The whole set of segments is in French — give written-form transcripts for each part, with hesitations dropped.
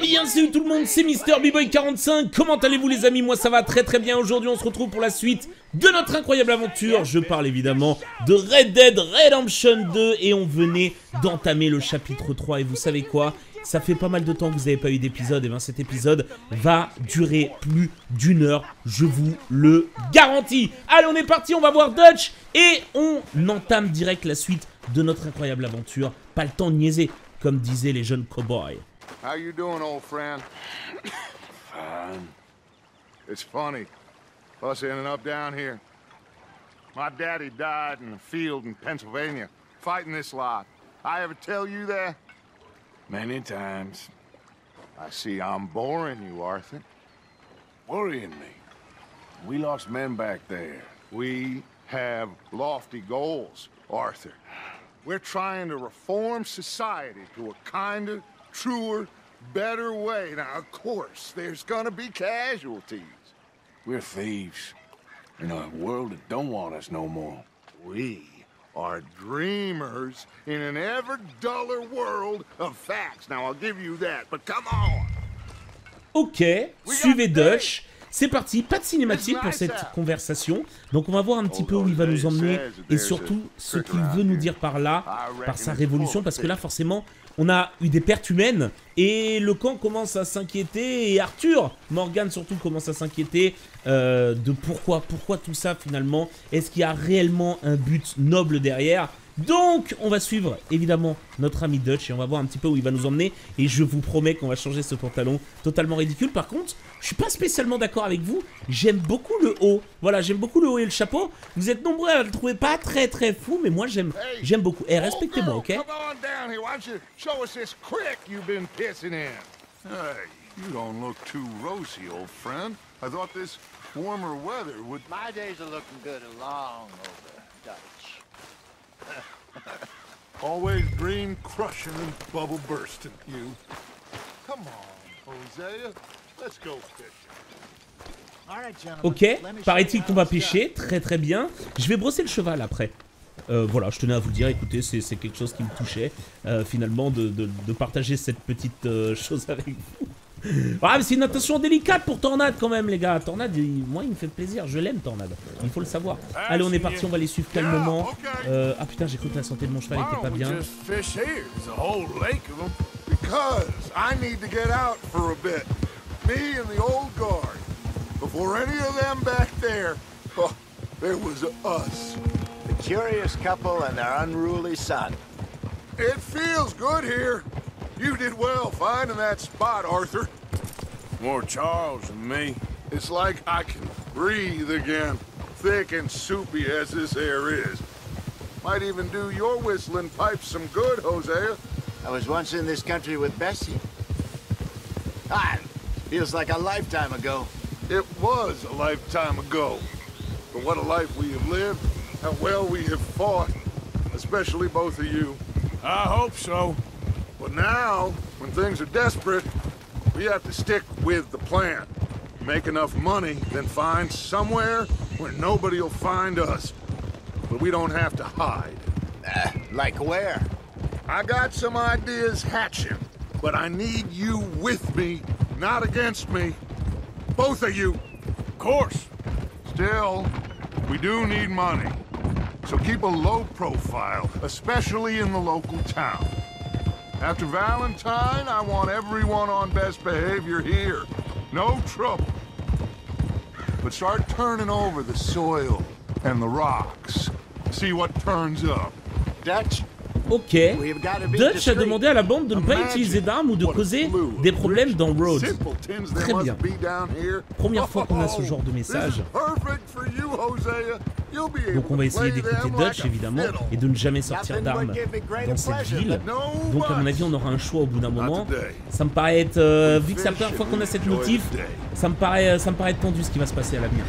bien salut tout le monde, c'est Mister B-Boy 45. Comment allez-vous les amis? Moi ça va très très bien. Aujourd'hui on se retrouve pour la suite de notre incroyable aventure. Je parle évidemment de Red Dead Redemption 2 et on venait d'entamer le chapitre 3 et vous savez quoi? Ça fait pas mal de temps que vous n'avez pas eu d'épisode. Et bien cet épisode va durer plus d'une heure, je vous le garantis. Allez on est parti, on va voir Dutch et on entame direct la suite de notre incroyable aventure. Pas le temps de niaiser, comme disaient les jeunes cow-boys. How you doing, old friend? Fine. It's funny, us ending up down here. My daddy died in a field in Pennsylvania, fighting this lot. I ever tell you that? Many times. I see I'm boring you, Arthur. Worrying me. We lost men back there. We have lofty goals, Arthur. We're trying to reform society to a kinder, truer, better way. Now, of course, there's gonna be casualties. We're thieves in a world that don't want us no more. We are dreamers in an ever duller world of facts. Now, I'll give you that, but come on. Ok, suivez Dutch. C'est parti, pas de cinématique pour cette conversation, donc on va voir un petit peu où il va nous emmener et surtout ce qu'il veut nous dire par là, par sa révolution, parce que là forcément on a eu des pertes humaines et le camp commence à s'inquiéter et Arthur, Morgan surtout commence à s'inquiéter de pourquoi tout ça finalement, est-ce qu'il y a réellement un but noble derrière? Donc on va suivre évidemment notre ami Dutch et on va voir un petit peu où il va nous emmener. Et je vous promets qu'on va changer ce pantalon totalement ridicule. Par contre, je suis pas spécialement d'accord avec vous. J'aime beaucoup le haut. Voilà, j'aime beaucoup le haut et le chapeau. Vous êtes nombreux à le trouver pas très très fou, mais moi j'aime beaucoup. Eh, respectez-moi, ok? You don't look too rosy, old friend. I thought this warmer weather would... My days are looking good long over, Dutch. Always dream crushing and bubble bursting, you. Come on, Hosea, let's go fishing. Ok, paraît-il qu'on va pêcher, très très bien. Je vais brosser le cheval après. Voilà, je tenais à vous le dire, écoutez, c'est quelque chose qui me touchait, finalement, de partager cette petite chose avec vous. Ah, mais c'est une attention délicate pour Tornade quand même les gars. Tornade, moi il me fait plaisir, je l'aime Tornade, il faut le savoir. Allez on est parti, on va les suivre calmement. Ah putain j'ai cru que la santé de mon cheval était pas bien. You did well finding that spot, Arthur. More Charles than me. It's like I can breathe again, thick and soupy as this air is. Might even do your whistling pipes some good, Hosea. I was once in this country with Bessie. Ah, feels like a lifetime ago. It was a lifetime ago. But what a life we have lived, how well we have fought, especially both of you. I hope so. But now, when things are desperate, we have to stick with the plan. Make enough money, then find somewhere where nobody will find us. But we don't have to hide. Like where? I got some ideas hatching, but I need you with me, not against me. Both of you. Of course. Still, we do need money. So keep a low profile, especially in the local town. After Valentine, I want everyone on best behavior here. No trouble. But start turning over the soil and the rocks. See what turns up. Dutch. Ok. Dutch a demandé à la bande de ne pas utiliser d'armes ou de causer des problèmes dans Rhodes. Très bien. Première fois qu'on a ce genre de message. Donc on va essayer d'écouter Dutch évidemment et de ne jamais sortir d'armes dans cette ville. Donc à mon avis on aura un choix au bout d'un moment. Ça me paraît être, vu que c'est la première fois qu'on a cette motif, ça me paraît tendu ce qui va se passer à l'avenir.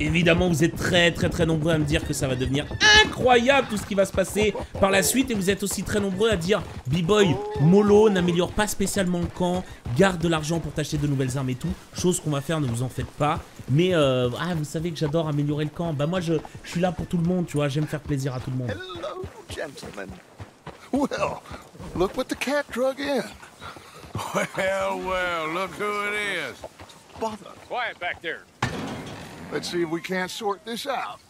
Évidemment vous êtes très très très nombreux à me dire que ça va devenir incroyable tout ce qui va se passer par la suite. Et vous êtes aussi très nombreux à dire B-Boy, mollo, n'améliore pas spécialement le camp, garde de l'argent pour t'acheter de nouvelles armes et tout. Chose qu'on va faire, ne vous en faites pas. Mais ah, vous savez que j'adore améliorer le camp. Bah moi je suis là pour tout le monde, tu vois, j'aime faire plaisir à tout le monde. Hello, gentlemen. Well, look what the cat drug in. Well, well, look who it is. Bother. Quiet back there. Let's see if we can't sort this out.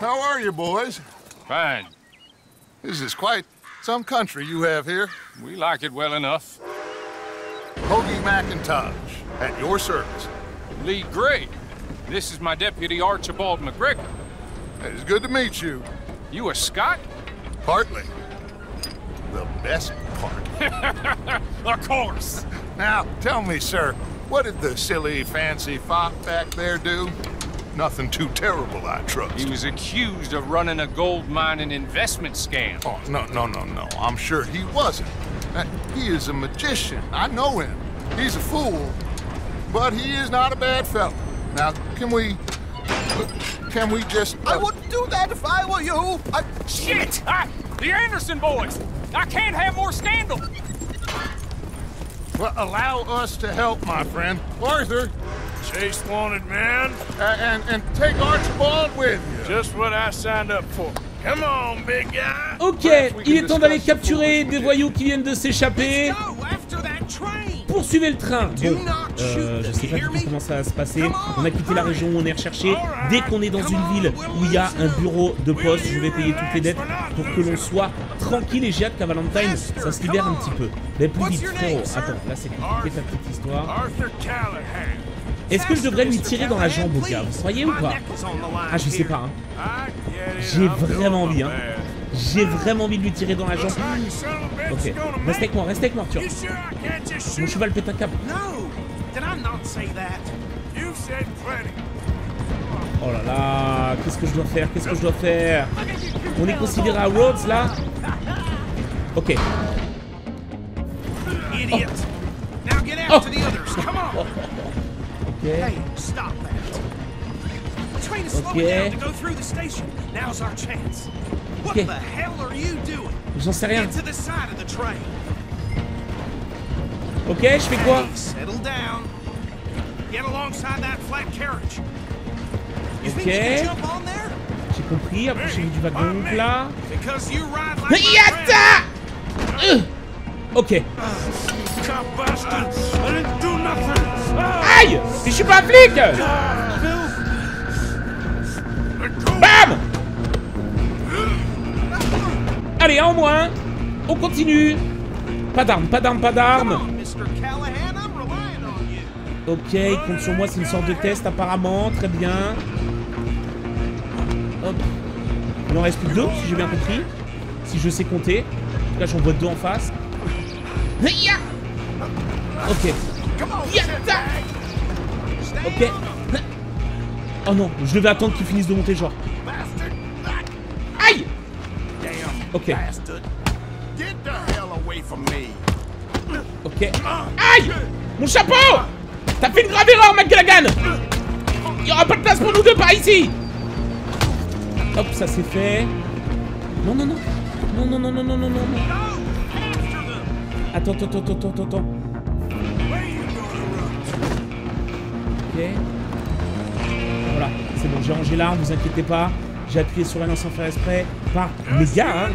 How are you, boys? Fine. This is quite some country you have here. We like it well enough. Hoagie McIntosh, at your service. Lee Gray. This is my deputy, Archibald McGregor. It is good to meet you. You a Scot? Partly. The best part. Of course. Now, tell me, sir, what did the silly, fancy fop back there do? Nothing too terrible, I trust. He was accused of running a gold mine and investment scam. Oh, no. I'm sure he wasn't. He is a magician. I know him. He's a fool, but he is not a bad fellow. Now, can we just... I wouldn't do that if I were you. Shit! The Anderson boys! I can't have more scandal! Well, allow us to help, my friend. Arthur! Chase wanted, man. And take Archibald with you. Just what I signed up for. Come on, big guy. Ok, il est temps d'aller capturer des voyous qui viennent de s'échapper. Poursuivez le train. Bon, je sais pas du tout comment ça va se passer. On a quitté la région où on est recherché. Dès qu'on est dans une ville où il y a un bureau de poste, je vais payer toutes les dettes pour que l'on soit tranquille. Et j'ai hâte qu'à Valentine, ça se libère un petit peu. Mais plus vite, frérot. Attends, là c'est compliqué ta petite histoire. Est-ce que je devrais lui tirer dans la jambe au cas, vous croyez ou pas? Ah, je sais pas, hein. J'ai vraiment envie, hein. J'ai vraiment envie de lui tirer dans la jambe. Ok, reste avec moi, Arthur. Mon cheval pète un câble. Oh là là, qu'est-ce que je dois faire? Qu'est-ce que je dois faire? On est considéré à Rhodes, là? Ok. Oh. Oh. Oh. Ok. Ok. J'en sais rien. Ok, je fais quoi? Ok. J'ai compris. Approchez-vous du wagon là. Yatta! Ok. Aïe! Mais je suis pas un flic! Bam! Allez, un en moins. On continue. Pas d'armes, pas d'armes, pas d'armes. Ok, il compte sur moi. C'est une sorte de test apparemment. Très bien. Hop. Il en reste plus que deux, si j'ai bien compris. Si je sais compter. Là, j'en vois deux en face. Ok. Ok. Oh non, je devais attendre qu'ils finissent de monter, genre. Aïe! Ok. Ok. Aïe! Mon chapeau! T'as fait une grave erreur, McLagan! Il n'y aura pas de place pour nous deux par ici! Hop, ça c'est fait. Non, non, non. Non. Attends. Ok. Voilà, c'est bon, j'ai rangé l'arme, vous inquiétez pas. J'ai appuyé sur la lance sans faire exprès. Par les gars, hein.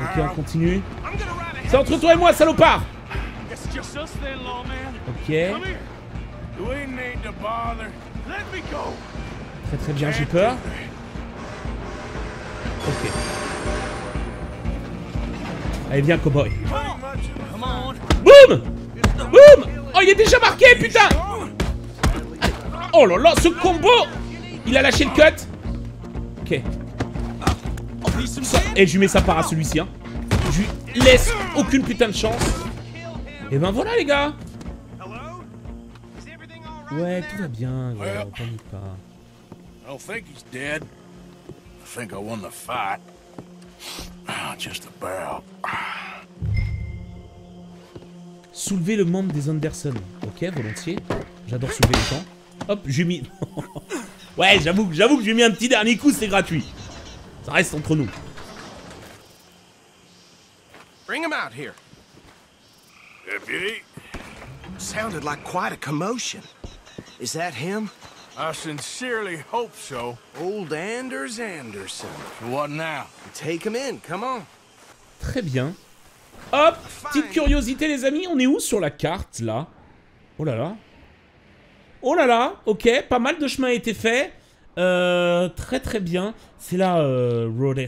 Ok, on continue. C'est entre toi et moi, salopard. Ok. Très bien, j'ai peur. Ok. Allez, viens, cowboy. Boum! Boum! Oh, il est déjà marqué, putain! Oh là là, ce combo! Il a lâché le cut. Ok. Et je lui mets ça par à celui-ci, hein. Je lui laisse aucune putain de chance. Et ben voilà, les gars. Ouais, tout va bien, ouais, on panique pas. I don't think he's dead. I think I won the fight. Just about. Soulever le membre des Anderson. Ok, volontiers. J'adore soulever les gens. Hop, j'ai mis... ouais, j'avoue que j'ai mis un petit dernier coup, c'est gratuit. Ça reste entre nous. Bring him out here. Deputy. Sounded like quite a commotion. Is that him? I sincerely hope so. Old Anders Anderson. What now? Take him in, come on. Très bien. Hop, petite curiosité les amis, on est où sur la carte là? Oh là là. Oh là là, ok, pas mal de chemin a été fait. Très très bien. C'est là Rhodes.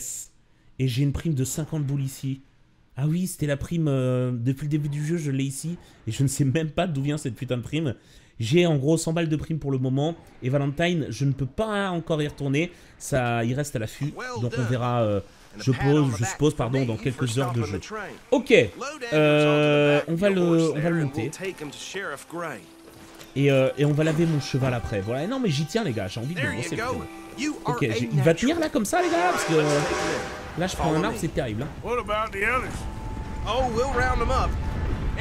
Et j'ai une prime de 50 boules ici. Ah oui, c'était la prime depuis le début du jeu, je l'ai ici. Et je ne sais même pas d'où vient cette putain de prime. J'ai en gros 100 balles de prime pour le moment. Et Valentine, je ne peux pas encore y retourner. Ça, il reste à l'affût. Donc on verra, je suppose, dans quelques heures de jeu. Ok, on va le monter. Et on va laver mon cheval après. Voilà, non mais j'y tiens les gars, j'ai envie de lancer. Ok, il va tenir là comme ça les gars, parce que là je prends un arbre, c'est terrible. Hein.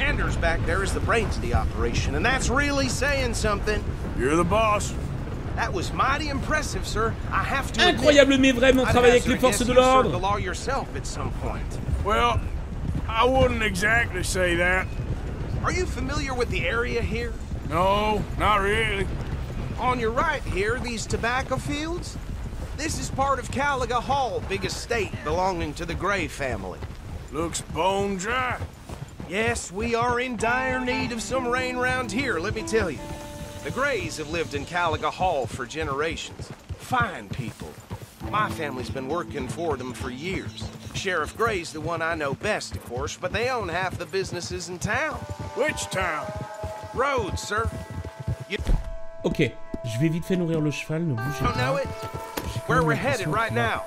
Anders back there is the brains of the operation, and that's really saying something. You're the boss. That was mighty impressive, sir. I have to. Incroyable, mais vrai, mon travail avec les forces de l'ordre. Well, I wouldn't exactly say that. Are you familiar with the area here? No, not really. On your right here, these tobacco fields. This is part of Caliga Hall, big estate belonging to the Gray family. Looks bone dry. Yes, we are in dire need of some rain round here, let me tell you. The Grays have lived in Caliga Hall for generations. Fine people. My family's been working for them for years. Sheriff Gray's the one I know best, of course, but they own half the businesses in town. Which town? Rhodes, sir. You... Ok, je vais vite fait nourrir le cheval, ne bougez pas. Where we're headed right now.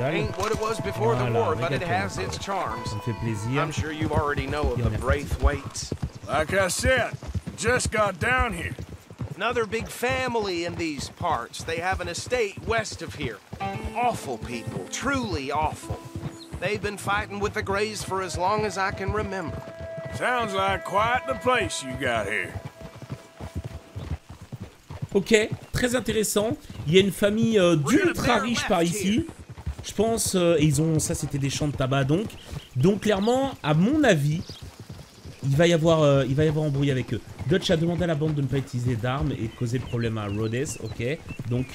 Ain't what it was before the war, but it has its charms. I'm sure you already know of the Braithwaites. Like I said, just got down here. Another big family in these parts. They have an estate west of here. Awful people, truly awful. They've been fighting with the Greys for as long as I can remember. Sounds like quite the place you got here. Ok, très intéressant. Il y a une famille d'ultra riches par ici. Je pense, et ils ont, ça c'était des champs de tabac donc. Donc clairement, à mon avis, il va y avoir embrouille avec eux. Dutch a demandé à la bande de ne pas utiliser d'armes et de causer problème à Rhodes, ok. Donc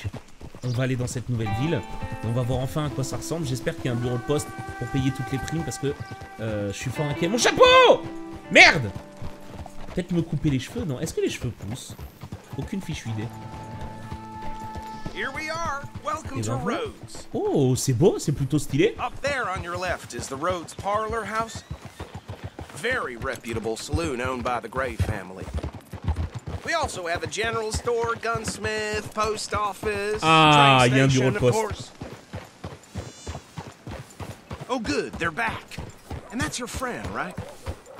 on va aller dans cette nouvelle ville. Et on va voir enfin à quoi ça ressemble. J'espère qu'il y a un bureau de poste pour payer toutes les primes parce que je suis fort inquiet. Mon chapeau! Merde! Peut-être me couper les cheveux, non? Est-ce que les cheveux poussent? Aucune fichue idée. Here we are. Welcome to Rhodes. Oh, c'est beau, c'est plutôt stylé. Up there on your left is the Rhodes Parlor House. Very reputable saloon owned by the Gray family. We also have a general store, gunsmith, post office, train station, of course. Oh good, they're back. And that's your friend, right?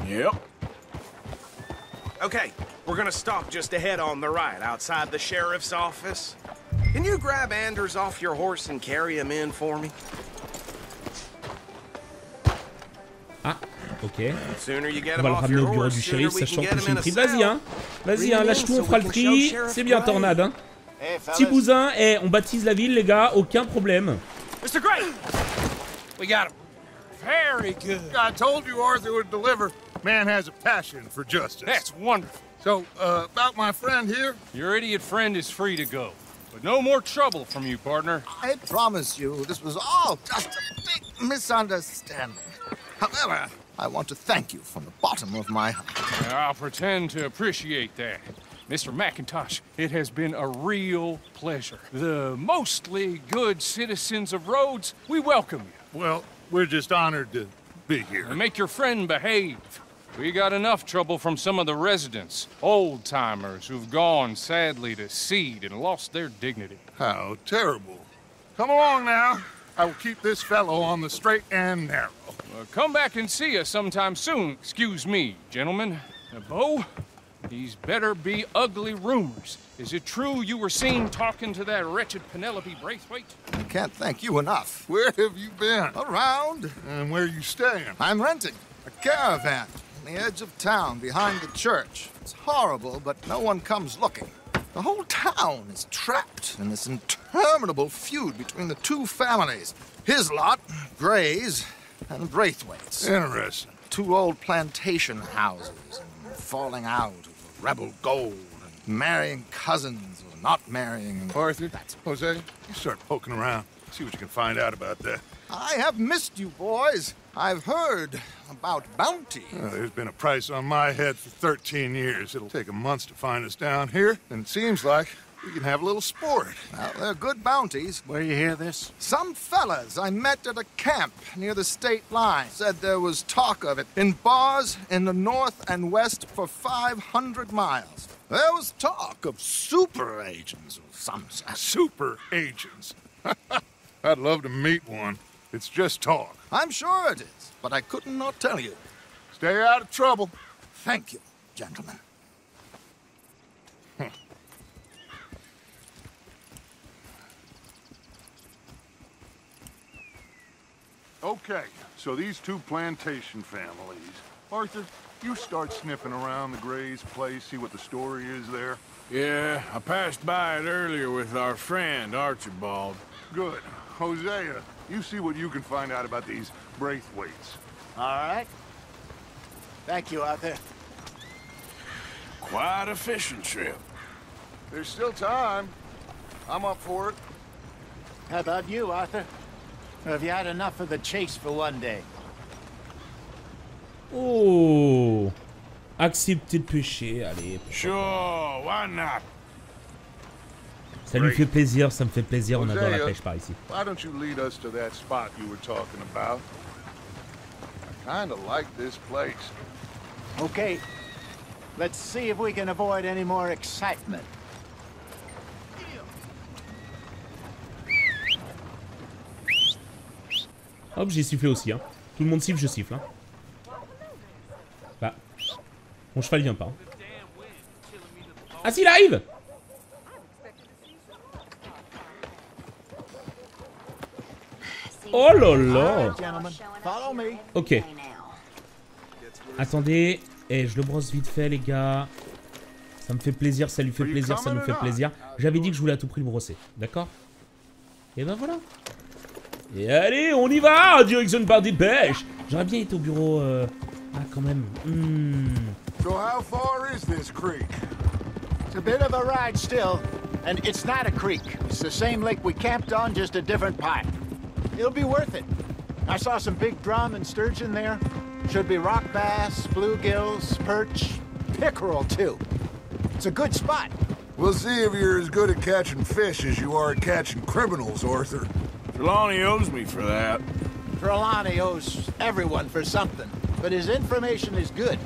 Yep. Okay, we're gonna stop just ahead on the right, outside the sheriff's office. Can you grab Anders off your horse and carry him in for me? Ah, ok. On va le ramener au bureau du shérif, sachant que j'ai une prime. Vas-y, hein, lâche tout, on fera le tri. C'est bien, Tornade, hein. Petit bousin, eh, on baptise la ville, les gars, aucun problème. Mr. Gray, we got him. Very good. I told you Arthur would deliver. Man has a passion for justice. That's wonderful. So, about my friend here? Your idiot friend is free to go. But no more trouble from you, partner. I promise you, this was all just a big misunderstanding. However, I want to thank you from the bottom of my heart. I'll pretend to appreciate that. Mr. McIntosh, it has been a real pleasure. The mostly good citizens of Rhodes, we welcome you. Well, we're just honored to be here. And make your friend behave. We got enough trouble from some of the residents, old-timers who've gone, sadly, to seed and lost their dignity. How terrible. Come along now. I will keep this fellow on the straight and narrow. Well, come back and see us sometime soon. Excuse me, gentlemen. Now, Bo, these better be ugly rumors. Is it true you were seen talking to that wretched Penelope Braithwaite? I can't thank you enough. Where have you been? Around. And where are you staying? I'm renting a caravan. On the edge of town, behind the church. It's horrible, but no one comes looking. The whole town is trapped in this interminable feud between the two families. His lot, Gray's, and Braithwaite's. Interesting. Two old plantation houses, and falling out of rebel gold, and marrying cousins or not marrying. Arthur, that's Jose, you start poking around. See what you can find out about that. I have missed you, boys. I've heard about bounty. Well, there's been a price on my head for 13 years. It'll take a month to find us down here, and it seems like we can have a little sport. Well, they're good bounties. Where you hear this? Some fellas I met at a camp near the state line said there was talk of it in bars in the north and west for 500 miles. There was talk of super agents or some such. Super agents? I'd love to meet one. It's just talk. I'm sure it is, but I couldn't not tell you. Stay out of trouble. Thank you, gentlemen. Okay, so these two plantation families. Arthur, you start sniffing around the Gray's place, see what the story is there. Yeah, I passed by it earlier with our friend, Archibald. Good. Hosea, you see what you can find out about these Braithwaites. All right. Thank you, Arthur. Quite a fishing trip. There's still time. I'm up for it. How about you, Arthur? Or have you had enough of the chase for one day? Oh, accepter de pêcher, allez. Sure, why not? Ça lui fait plaisir, ça me fait plaisir. On adore la pêche par ici. Why don't you lead us to that spot you were talking about? I kind of like this place. Okay, let's see if we can avoid any more excitement. Hop, j'ai sifflé aussi, hein. Tout le monde siffle, je siffle, hein. Bah. Mon cheval vient pas. Hein. Ah si, il arrive! Oh là là! Ok. Attendez. Eh, je le brosse vite fait, les gars. Ça me fait plaisir, ça lui fait plaisir, ça nous fait plaisir. J'avais dit que je voulais à tout prix le brosser, d'accord? Et ben voilà. Et allez, on y va! Direction de partie de pêche! J'aurais bien été au bureau. Ah, quand même. So how far is this creek? It's a bit of a ride still, and it's not a creek. It's the same lake we camped on, just a different pipe. It'll be worth it. I saw some big drum and sturgeon there. Should be rock bass, bluegills, perch, pickerel too. It's a good spot. We'll see if you're as good at catching fish as you are at catching criminals, Arthur. Trelawney owes me for that. Trelawney owes everyone for something, but his information is good.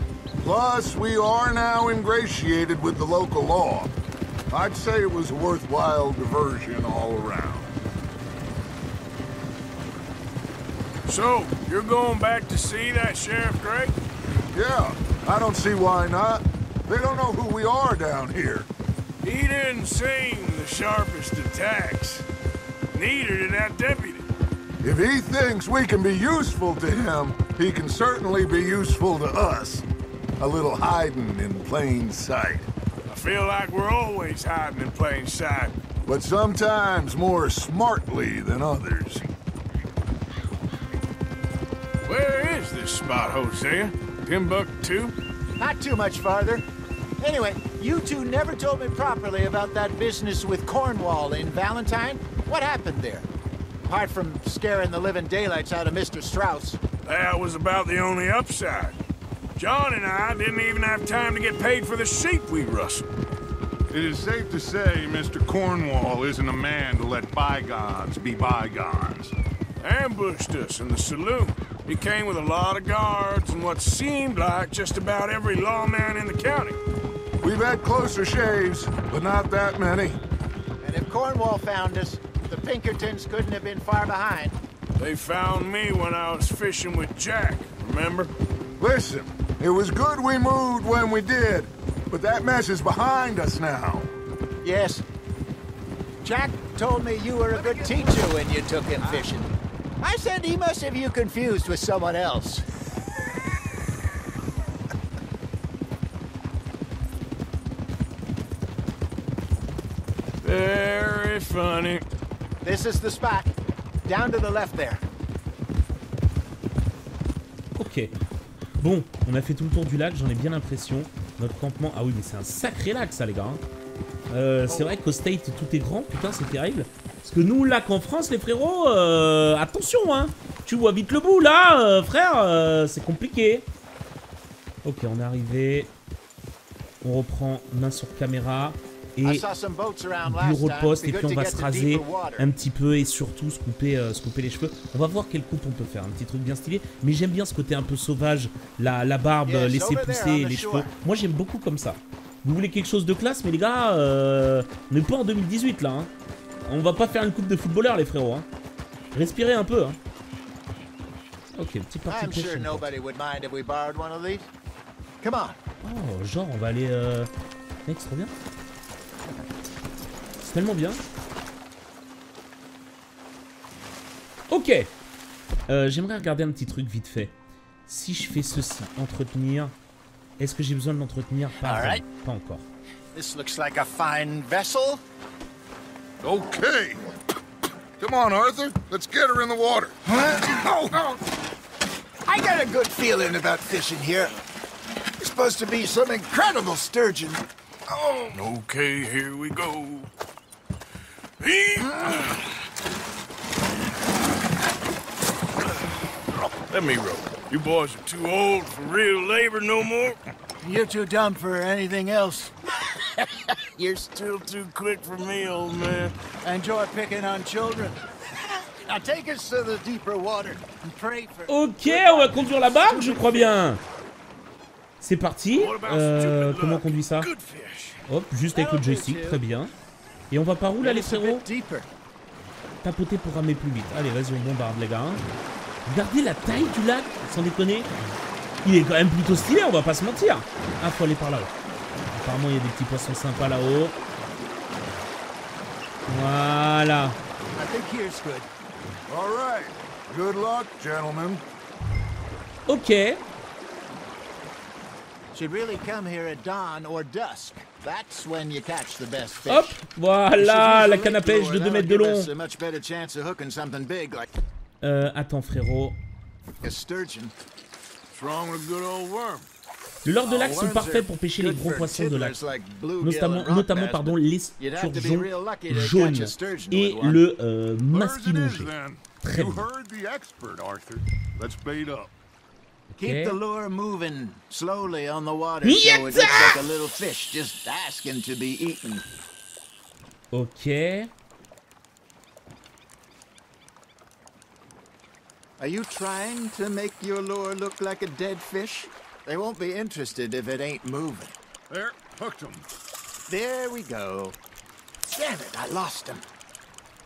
Plus, we are now ingratiated with the local law. I'd say it was a worthwhile diversion all around. So, you're going back to see that Sheriff Gray? Yeah, I don't see why not. They don't know who we are down here. He didn't seem the sharpest attacks. Neither did that deputy. If he thinks we can be useful to him, he can certainly be useful to us. A little hiding in plain sight. I feel like we're always hiding in plain sight. But sometimes more smartly than others. Where is this spot, Hosea? Timbuktu? Not too much farther. Anyway, you two never told me properly about that business with Cornwall in Valentine. What happened there? Apart from scaring the living daylights out of Mr. Strauss. That was about the only upside. John and I didn't even have time to get paid for the sheep we rustled. It is safe to say Mr. Cornwall isn't a man to let bygones be bygones. They ambushed us in the saloon. He came with a lot of guards and what seemed like just about every lawman in the county. We've had closer shaves, but not that many. And if Cornwall found us, the Pinkertons couldn't have been far behind. They found me when I was fishing with Jack, remember? Listen, it was good we moved when we did, but that mess is behind us now. Yes. Jack told me you were a good teacher when you took him fishing. I said he must have you confused with someone else. Very funny. This is the spot. Down to the left there. Ok. Bon, on a fait tout le tour du lac, j'en ai bien l'impression. Notre campement. Ah oui, mais c'est un sacré lac, ça, les gars. C'est vrai qu'au State, tout est grand. Putain, c'est terrible. Parce que nous, lac en France, les frérots, attention, hein. Tu vois vite le bout, là, frère. C'est compliqué. Ok, on est arrivé. On reprend main sur caméra. Et bureau de poste, et puis on va se raser un petit peu et surtout se couper les cheveux. On va voir quelle coupe on peut faire, un petit truc bien stylé. Mais j'aime bien ce côté un peu sauvage, la barbe, laisser pousser les cheveux. Moi j'aime beaucoup comme ça. Vous voulez quelque chose de classe, mais les gars, on n'est pas en 2018 là. Hein. On va pas faire une coupe de footballeur les frérots. Hein. Respirez un peu. Hein. Ok, petite partie de pêche. Oh, genre on va aller... Mec, c'est trop bien. Tellement bien. Ok. J'aimerais regarder un petit truc vite fait. Si je fais ceci, entretenir. Est-ce que j'ai besoin de l'entretenir? Pas, right. Pas encore. This looks like a fine vessel. Okay. Come on, Arthur. Let's get her in the water. Huh? Oh. I got a good feeling about fishing here. It's supposed to be some incredible sturgeon. Oh. Okay, here we go. Let me row. You boys are too old for real labor no more. You're too dumb for anything else. You're still too quick for me, old man. Enjoy picking on children. Now take us to the deeper water and pray for. Ok, on va conduire la barque, je crois bien. C'est parti. Comment on conduit ça? Hop, juste avec le joystick, très bien. Et on va par où là les frérots? Tapoter pour ramer plus vite. Allez, vas-y, on bombarde les gars. Regardez la taille du lac, sans déconner. Il est quand même plutôt stylé, on va pas se mentir. Ah, faut aller par là-haut. Apparemment, il y a des petits poissons sympas là-haut. Voilà. Ok. Hop, voilà la canne à pêche de 2 mètres de long. Attends frérot. Le lord de lac sont parfaits pour pêcher les gros poissons de lac. Notamment l'esturgeon jaune et le masquinongé. Très bien. Keep the lure moving slowly on the water so it looks like a little fish just asking to be eaten. Okay. Are you trying to make your lure look like a dead fish? They won't be interested if it ain't moving. There, hooked him. There we go. Damn it, I lost him.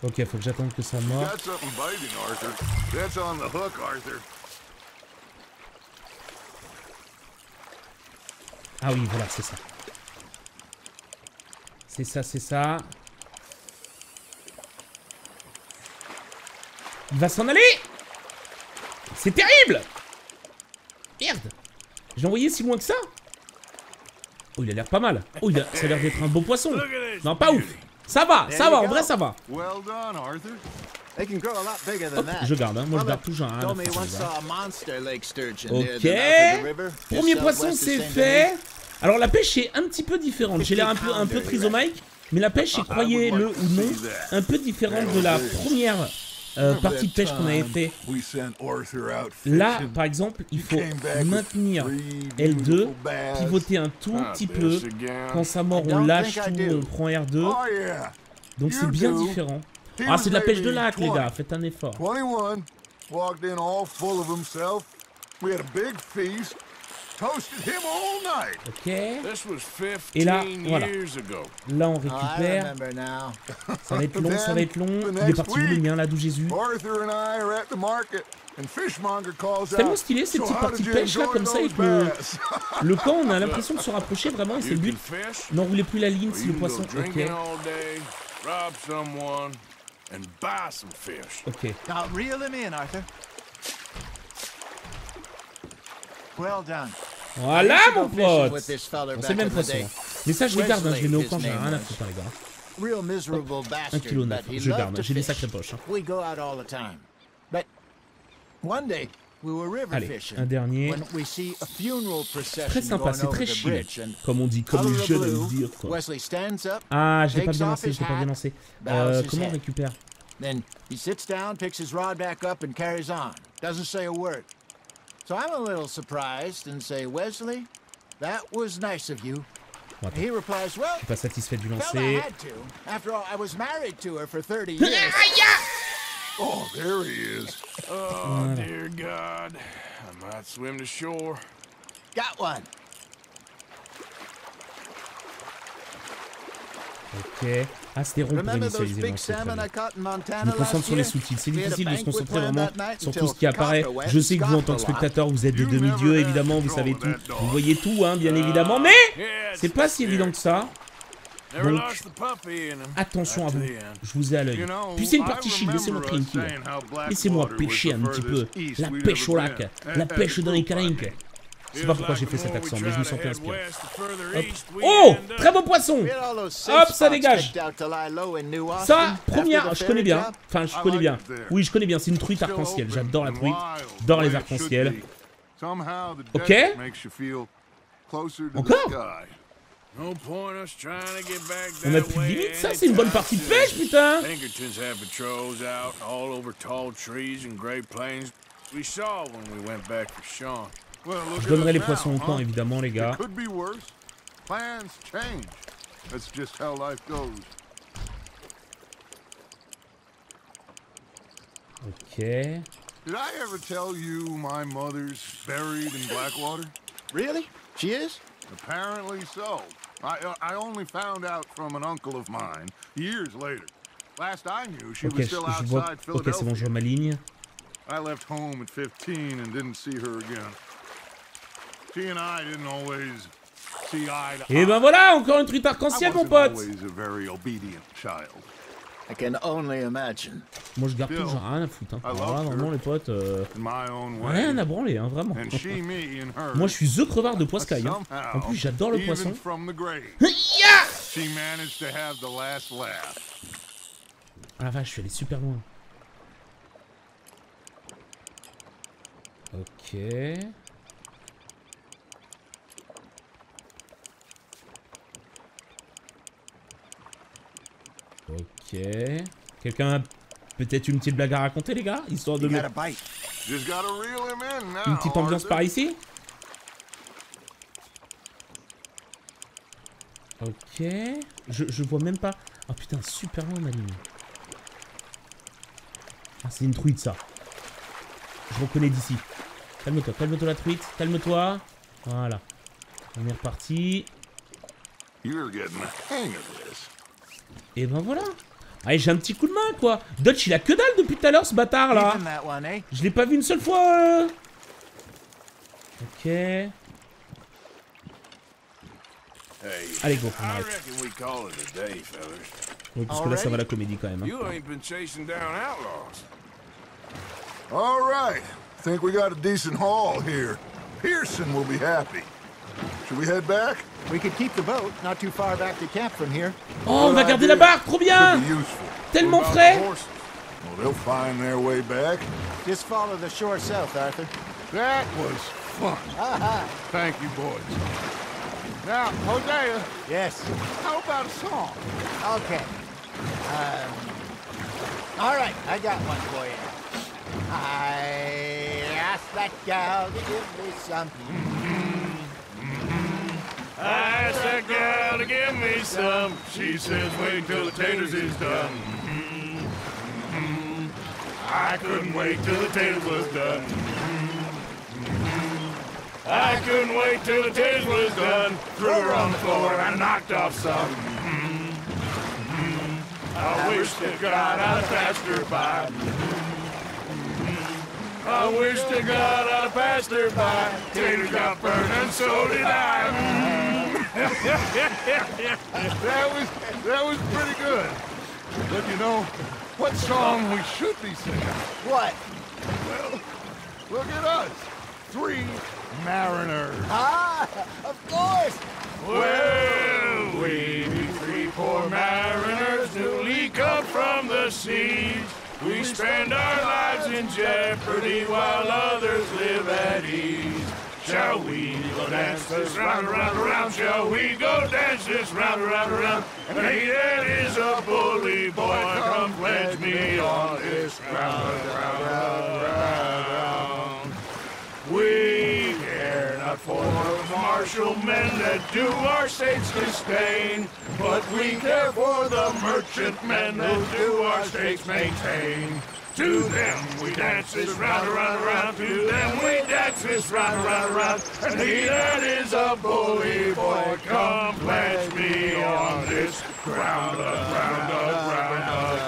Okay, faut que j'attende que ça morde. That's something biting, Arthur. That's on the hook, Arthur. Ah oui, voilà, c'est ça. C'est ça, c'est ça. Il va s'en aller. C'est terrible. Merde. J'ai envoyé si loin que ça. Oh, il a l'air pas mal. Oh, ça a l'air d'être un beau poisson. Non, pas ouf. Ça va, en vrai, ça va. Hop, je garde, hein. Moi je garde toujours. Hein, ok. Premier poisson, c'est fait. Alors la pêche est un petit peu différente. J'ai l'air un peu trisomique, mais la pêche est, croyez-le ou non, un peu différente de la première partie de pêche qu'on avait fait. Là, par exemple, il faut maintenir L2, pivoter un tout petit peu. Quand ça mord, on lâche tout, on prend R2. Donc c'est bien différent. Ah, c'est de la pêche de lac, les gars, faites un effort. Ok. Et là, voilà. Là, on récupère. Ça va être long, ça va être long. Il est parti où le mien, là, d'où Jésus. C'est tellement stylé ces petites parties de pêche là, comme ça, avec le camp, on a l'impression de se rapprocher vraiment, et c'est le but. N'enroulez plus la ligne si le poisson. Ok. Ok. Voilà mon pote. C'est le même poisson. Mais ça je les garde, hein, je les mets au camp, j'ai rien à foutre les gars. 1,9 kg, je garde, j'ai des sacrées poches. Hein. Allez, un dernier. Très sympa, c'est très chill, comme on dit, comme les jeunes aiment dire, quoi. Ah, je l'ai pas bien lancé, je l'ai pas bien lancé. Comment on récupère? Bon, je suis pas satisfait du lancer. Oh, there he is. Oh, dear God. I might swim to shore. Got one. Ok. Ah, c'était rond pour initialiser mon sous-titre. Je me concentre sur les sous-titres. C'est difficile de se concentrer vraiment sur tout ce qui apparaît. Je sais que vous, en tant que spectateur, vous êtes des demi-dieux, évidemment. Vous savez tout. Vous voyez tout, hein, bien évidemment. Mais c'est pas si évident que ça. Donc, attention à vous, je vous ai à l'œil. Puis c'est une partie chill, laissez-moi tranquille. Laissez-moi pêcher un petit peu. La pêche au lac, la pêche dans les carinques. Je sais pas pourquoi j'ai fait cet accent, mais je me sentais inspiré. Hop. Oh, très beau poisson. Hop, ça dégage. Ça, première, je connais bien. Enfin, je connais bien. Oui, je connais bien, c'est une truite arc-en-ciel. J'adore la truite, j'adore les arcs-en-ciel. Ok. Encore. On a plus de limite, ça c'est une bonne partie de pêche, putain. Je donnerai les poissons au camp, évidemment, les gars. Ok. Really? She is? Apparently so. I only found out from an uncle of mine years later. Last I knew, she was still outside Philadelphia. Okay, c'est bon, je vois ma ligne. I left home at 15 and didn't see her again. She and I didn't always see eye to eye. Et ben voilà, encore une truite arc-en-ciel, mon pote. I can only imagine. Moi je garde tout, j'en ai rien à foutre. Hein. Voilà, vraiment les potes, rien à branler, hein, vraiment. Moi je suis the crevard de poiscaille. Hein. En plus j'adore le poisson. Ah la vache, je suis allé super loin. Ok. Ok. Quelqu'un a peut-être une petite blague à raconter, les gars, histoire de me... Une petite ambiance par ici. Ok. Je vois même pas. Ah putain, super loin ma ligne. Ah, c'est une truite ça. Je reconnais d'ici. Calme-toi, calme-toi la truite, calme-toi. Voilà. On est reparti. Et ben voilà. Allez, j'ai un petit coup de main, quoi. Dutch, il a que dalle depuis tout à l'heure, ce bâtard, là. Je l'ai pas vu une seule fois. Ok. Allez, go, on arrête. Oui, parce que là, ça va la comédie, quand même. All right. I think we got a decent haul here. Pearson will be happy. Should we head back? We could keep the boat not too far back to camp from here. Oh, on va garder la barque, trop bien. Tellement frais. Well, they'll find their way back. Just follow the shore south, Arthur. That was fun. Thank you, boys. Now, Hosea. Yes. How about a song? Okay. All right, I got one for you. I asked that gal to give me something. I asked that girl to give me some. She says, wait till the taters is done. I couldn't wait till the taters was done. I couldn't wait till the taters was done. Threw her on the floor and I knocked off some. I wish to God I'd passed her by. I wish to God I'd passed her by. Taters got burned and so did I. That was pretty good. But you know, what song we should be singing? What? Well, look at us. Three mariners. Ah, of course. Well, we three poor mariners newly come from the seas. We spend our lives in jeopardy while others live at ease. Shall we go dance this round, around, around? Shall we go dance this round, around, around? And he that is a bully boy, come pledge me on this round, around, around, around. We care not for martial men that do our state's disdain, but we care for the merchant men that do our state's maintain. To them we dance this round, around, around. To them we dance this round, around, around. And he that is a bully boy, come pledge me on this ground, around, around, around, around,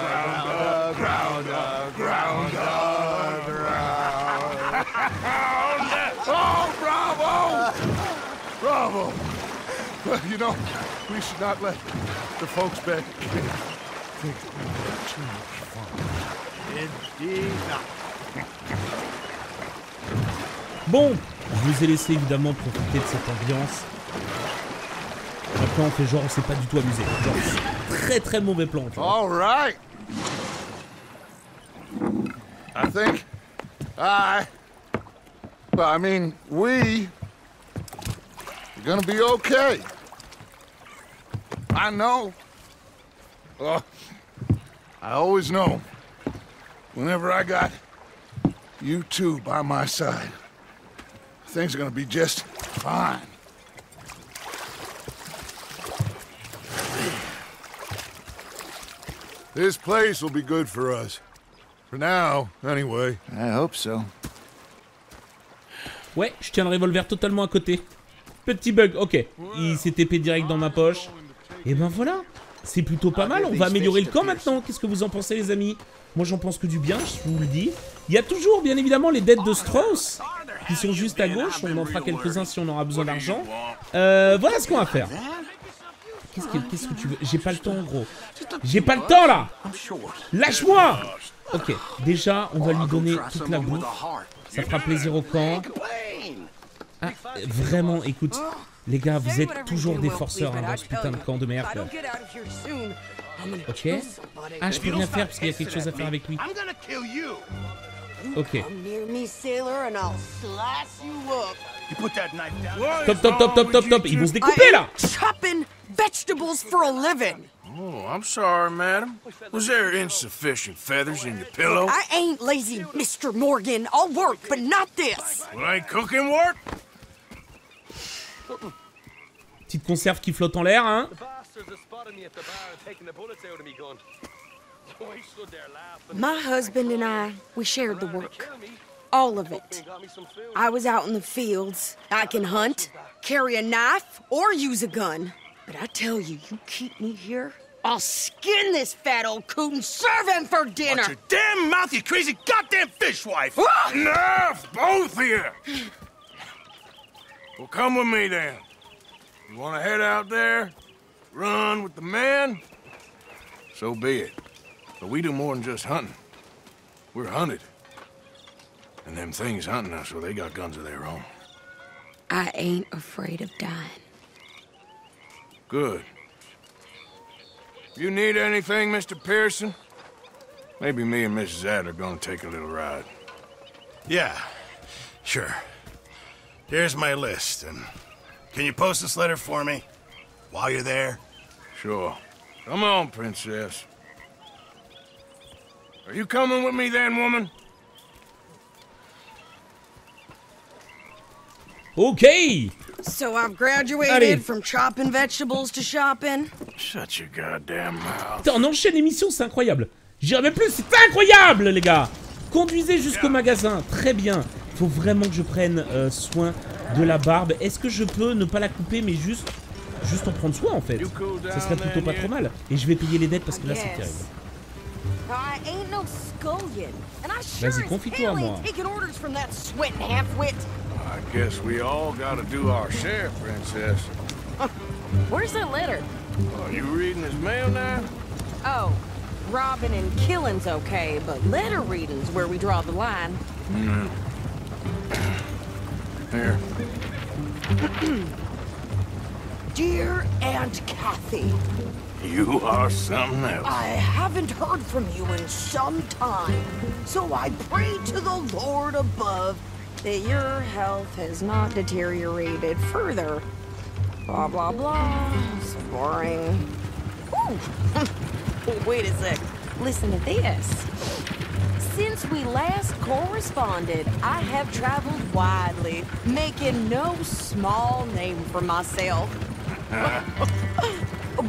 around, around, around. Oh, bravo! Bravo! Well, you know, we should not let the folks back in think we have too much fun. Bon, je vous ai laissé évidemment profiter de cette ambiance. Maintenant on fait genre on s'est pas du tout amusé. Genre très très mauvais plan. All right. I think I mean we're gonna be okay. I know. I always know. Whenever I got you two by my side, things are gonna be just fine. This place will be good for us. For now, anyway. I hope so. Ouais, je tiens le revolver totalement à côté. Petit bug, ok. Il s'est TP direct dans ma poche. Et ben voilà, c'est plutôt pas mal. On va améliorer le camp maintenant. Qu'est-ce que vous en pensez, les amis? Moi j'en pense que du bien, je vous le dis. Il y a toujours bien évidemment les dettes de Strauss qui sont juste à gauche. On en fera quelques-uns si on aura besoin d'argent. Voilà ce qu'on va faire. Qu'est-ce que tu veux? J'ai pas le temps en gros. J'ai pas le temps là. Lâche-moi. Ok, déjà on va lui donner toute la bouffe. Ça fera plaisir au camp. Ah, vraiment, écoute. Les gars, vous êtes toujours des forceurs hein, dans ce putain de camp de merde. Ok. Ah, je peux rien faire parce qu'il y a quelque chose à faire avec lui. Ok. Top, top, top, top, top, top. Ils vont se découper là. Oh, I'm sorry, madam. Was there insufficient feathers in your pillow? I ain't lazy, Mr. Morgan. I'll work, but not this. Well, ain't cooking work? Petite conserve qui flotte en l'air, hein. My husband and I, we shared the work. All of it. I was out in the fields. I can hunt, carry a knife, or use a gun. But I tell you, you keep me here, I'll skin this fat old coot and serve him for dinner. Watch your damn mouth, you crazy goddamn fishwife! Enough, both of you! Well, come with me then. You want to head out there? Run with the man? So be it. But we do more than just hunting. We're hunted. And them things hunting us, so they got guns of their own. I ain't afraid of dying. Good. If you need anything, Mr. Pearson, maybe me and Mrs. Adler are gonna take a little ride. Yeah, sure. Here's my list, and can you post this letter for me? While you're there? Sure. Come on, princess. Are you coming with me then, woman? Okay! So I've graduated from chopping vegetables to shopping? Shut your goddamn mouth. Putain, on enchaîne les missions, c'est incroyable. J'irai même plus, c'est incroyable, les gars. Conduisez jusqu'au magasin, très bien. Faut vraiment que je prenne soin de la barbe. Est-ce que je peux ne pas la couper, mais juste en prendre soin en fait, ça serait plutôt pas trop mal. Et je vais payer les dettes parce que là c'est terrible. Vas-y, confie-toi à moi. Dear Aunt Kathy, You are something else. I haven't heard from you in some time, so I pray to the Lord above that your health has not deteriorated further. Blah, blah, blah. So boring. Ooh. Wait a sec. Listen to this. Since we last corresponded, I have traveled widely, making no small name for myself.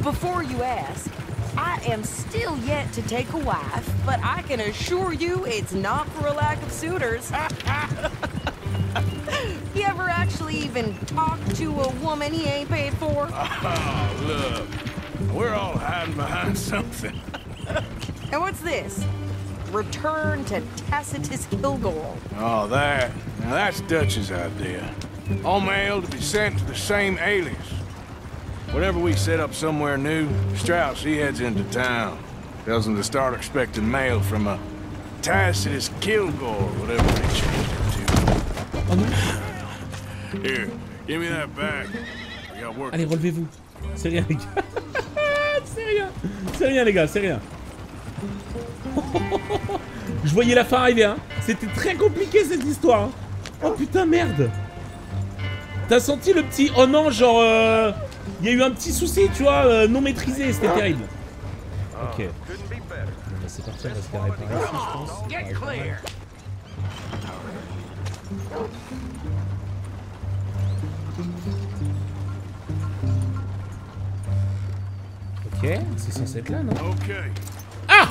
Before you ask, I am still yet to take a wife, but I can assure you it's not for a lack of suitors. You ever actually even talk to a woman he ain't paid for? Oh, look, we're all hiding behind something. And what's this? Return to Tacitus Kilgore. Oh, that. Now that's Dutch's idea. All mail to be sent to the same alias. Whatever we set up somewhere new, Strauss, he heads into town. Tells him to start expecting mail from a Tacitus Kilgore, whatever they changed it to. Here, give me that back. We got work. Allez, relevez-vous. C'est rien, les gars. C'est rien. C'est rien, les gars, c'est rien. Je voyais la fin arriver, hein. C'était très compliqué cette histoire. Hein. Oh putain, merde. T'as senti le petit oh non, genre. Il y a eu un petit souci, tu vois, non maîtrisé, c'était terrible. Ok. C'est parti, on va se faire réparer ici, je pense. Ok, c'est censé être là, non? Ah!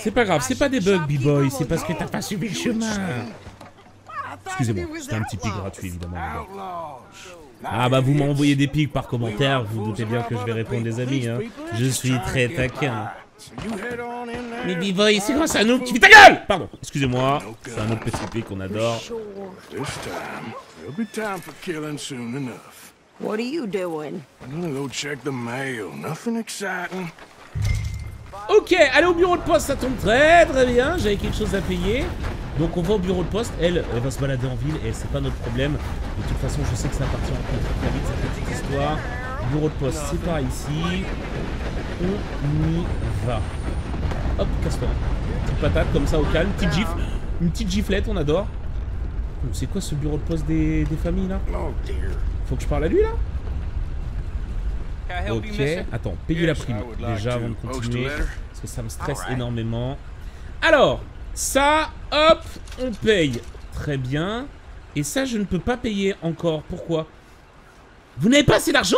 C'est pas grave, c'est pas des bugs, B-Boy, c'est parce que t'as pas suivi le chemin. Excusez-moi, c'était un petit pic gratuit, évidemment. Ah bah vous m'envoyez des pics par commentaire, vous, doutez bien que je vais répondre les amis, hein. Je suis très taquin. Mais B-Boy, c'est grâce à nous que tu fais ta gueule. Pardon, excusez-moi, c'est un autre petit pic qu'on adore. What are you doing? I'm gonna go check the mail. Nothing exciting. Ok, allez au bureau de poste, ça tombe très bien, j'avais quelque chose à payer. Donc on va au bureau de poste, elle va se balader en ville et c'est pas notre problème. De toute façon, je sais que ça appartient à très vite cette petite histoire. Bureau de poste, c'est par ici. On y va. Hop, casse-toi. Petite patate comme ça au calme, petite gifle. Une petite giflette, on adore. C'est quoi ce bureau de poste des familles là? Faut que je parle à lui là? Ok, attends, payez la prime déjà avant de continuer, parce que ça me stresse énormément. Alors, ça, hop, on paye. Très bien. Et ça, je ne peux pas payer encore. Pourquoi? Vous n'avez pas assez d'argent?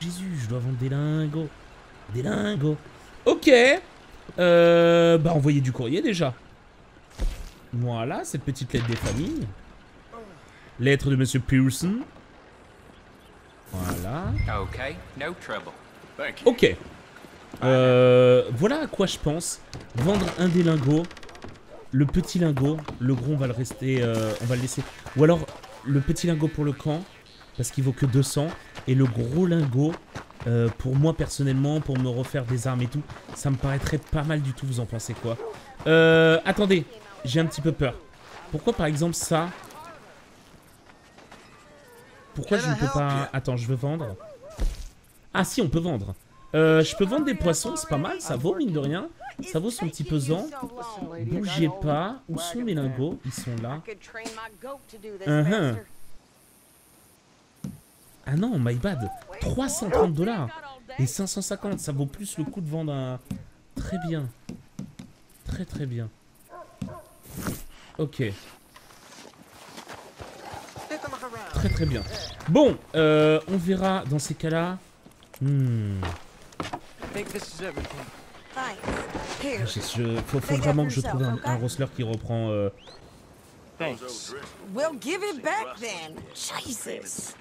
Jésus, je dois vendre des lingots. Des lingots. Ok. Bah, envoyer du courrier déjà. Voilà, cette petite lettre des familles. Lettre de Monsieur Pearson. Voilà. Ok, no trouble. Ok. Voilà à quoi je pense. Vendre un des lingots. Le petit lingot. Le gros, on va le rester. On va le laisser. Ou alors, le petit lingot pour le camp. Parce qu'il vaut que 200. Et le gros lingot, pour moi personnellement, pour me refaire des armes et tout. Ça me paraîtrait pas mal du tout. Vous en pensez quoi? Attendez. J'ai un petit peu peur. Pourquoi, par exemple, ça? Pourquoi je ne peux pas... Attends, je veux vendre. Ah si, on peut vendre. Je peux vendre des poissons, c'est pas mal, ça vaut mine de rien. Ça vaut son petit pesant. Bougez pas. Où sont mes lingots? Ils sont là. Ah non, my bad. 330 $ et 550, ça vaut plus le coup de vendre un... Très bien. Très très bien. Ok. Très très bien. Bon, on verra dans ces cas-là. Faut vraiment que je trouve un rustler qui reprend. We'll give it back then. Jesus.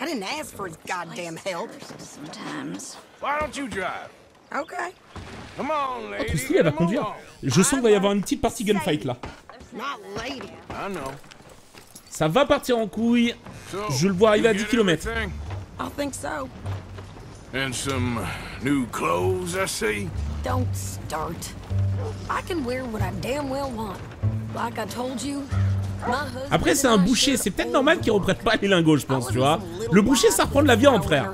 I didn't ask for his goddamn help. Sometimes. Why don't you drive? Okay. Come on, lady. Qu'est-ce qu'il va conduire? Je sens qu'il va y avoir une petite partie gunfight là. Not lady. I know. Ça va partir en couille. Je le vois arriver à 10 km. I think so. And some new clothes, I see. Don't start. I can wear what I damn well want. Like I told you, Après c'est un boucher, c'est peut-être normal qu'il reprenne pas les lingots, je pense, tu vois. Le boucher ça reprend de la viande, frère.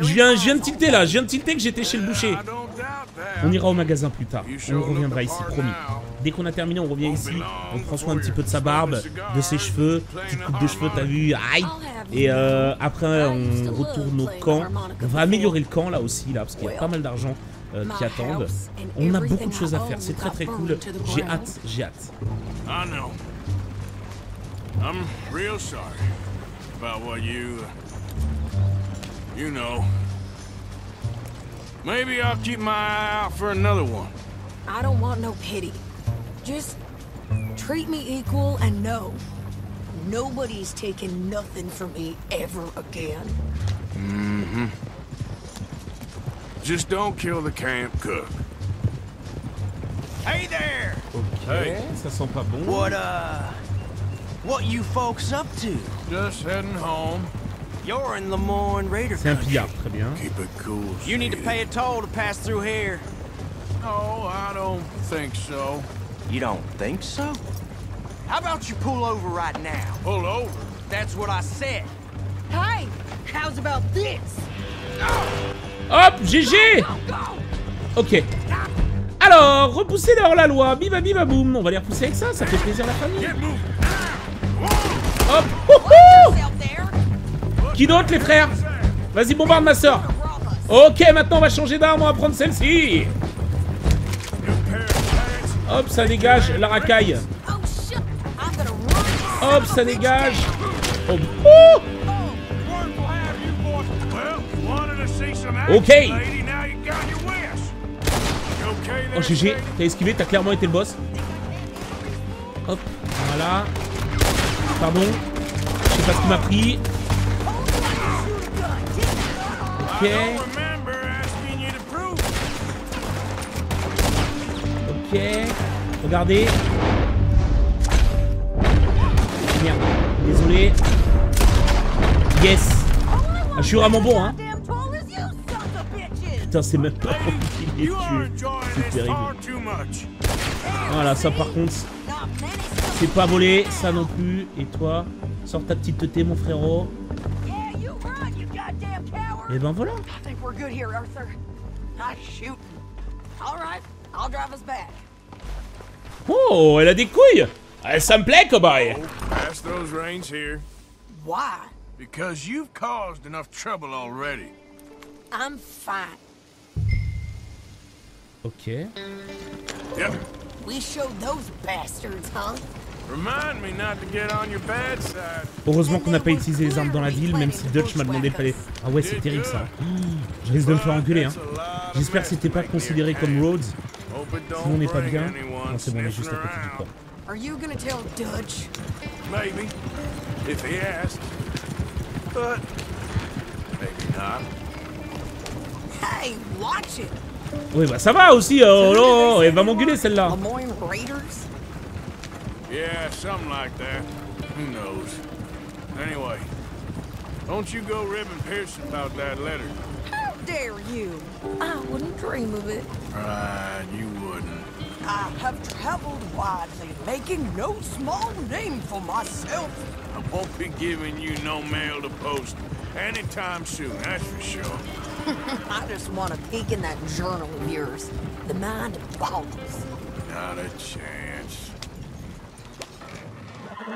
Je viens de tilter là, je viens de tilter que j'étais chez le boucher. On ira au magasin plus tard, on reviendra ici, promis. Dès qu'on a terminé, on revient ici, on prend soin un petit peu de sa barbe, de ses cheveux, petite coupe de cheveux, t'as vu, aïe. Et après on retourne au camp, on va améliorer le camp là aussi, là, parce qu'il y a pas mal d'argent qui attendent. On a beaucoup de choses à faire, c'est très très cool, j'ai hâte, j'ai hâte. I'm real sorry about what you know. Maybe I'll keep my eye out for another one. I don't want no pity. Just treat me equal and no. Nobody's taking nothing from me ever again. Mm-hmm. Just don't kill the camp cook. Hey there! Okay, hey. Ça sent pas bon. What you folks up to? Just heading home. You're in Lemoyne Raider country. C'est un pillard, très bien. Keep it cool. You need to pay a toll to pass through here. No, I don't think so. You don't think so? How about you pull over right now? Pull over? That's what I said. Hey, how's about this? Hop, GG. Ok. Alors, repousser dehors la loi. Bim, bim, boum. On va les repousser avec ça. Ça fait plaisir à la famille. Hop, wouhou! Qui d'autre, les frères? Vas-y, bombarde ma soeur. Ok, maintenant on va changer d'arme, on va prendre celle-ci. Hop, ça dégage la racaille. Hop, ça dégage. Hop. Ok. Oh, GG, t'as esquivé, t'as clairement été le boss. Hop, voilà. Pardon, je sais pas ce qui m'a pris. Ok. Ok. Regardez. Merde. Désolé. Yes. Ah, je suis vraiment bon, hein. Putain, c'est même pas compliqué. C'est terrible. Voilà, ça par contre. C'est pas volé, ça non plus. Et toi, sors ta petite teuté, mon frérot. Et ben voilà. Oh, elle a des couilles. Ça me plaît, cowboy. Ok. Heureusement qu'on n'a pas utilisé les armes dans la ville, même si Dutch m'a demandé de pas les... Ah ouais, c'est terrible ça. Je risque de me faire engueuler, hein. J'espère que c'était pas considéré comme Rhodes. Sinon on n'est pas bien. Non, c'est bon, on est juste à côté du port. Oui, bah ça va aussi, oh non, elle va m'engueuler celle-là. Yeah, something like that. Who knows? Anyway, don't you go ribbing Pearson about that letter. How dare you? I wouldn't dream of it. Right, you wouldn't. I have traveled widely, making no small name for myself. I won't be giving you no mail to post anytime soon, that's for sure. I just want to peek in that journal of yours. The mind of boggles. Not a chance.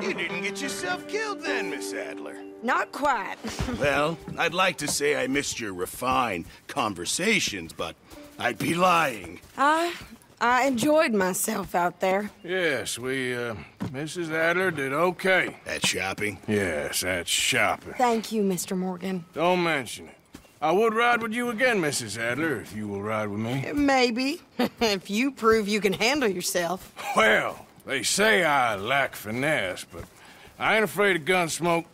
You didn't get yourself killed then, Miss Adler. Not quite. Well, I'd like to say I missed your refined conversations, but I'd be lying. I enjoyed myself out there. Yes, we, Mrs. Adler did okay. At shopping? Yes, at shopping. Thank you, Mr. Morgan. Don't mention it. I would ride with you again, Mrs. Adler, if you will ride with me. Maybe, if you prove you can handle yourself. Well, they say I lack finesse, but I ain't afraid of gun smoke.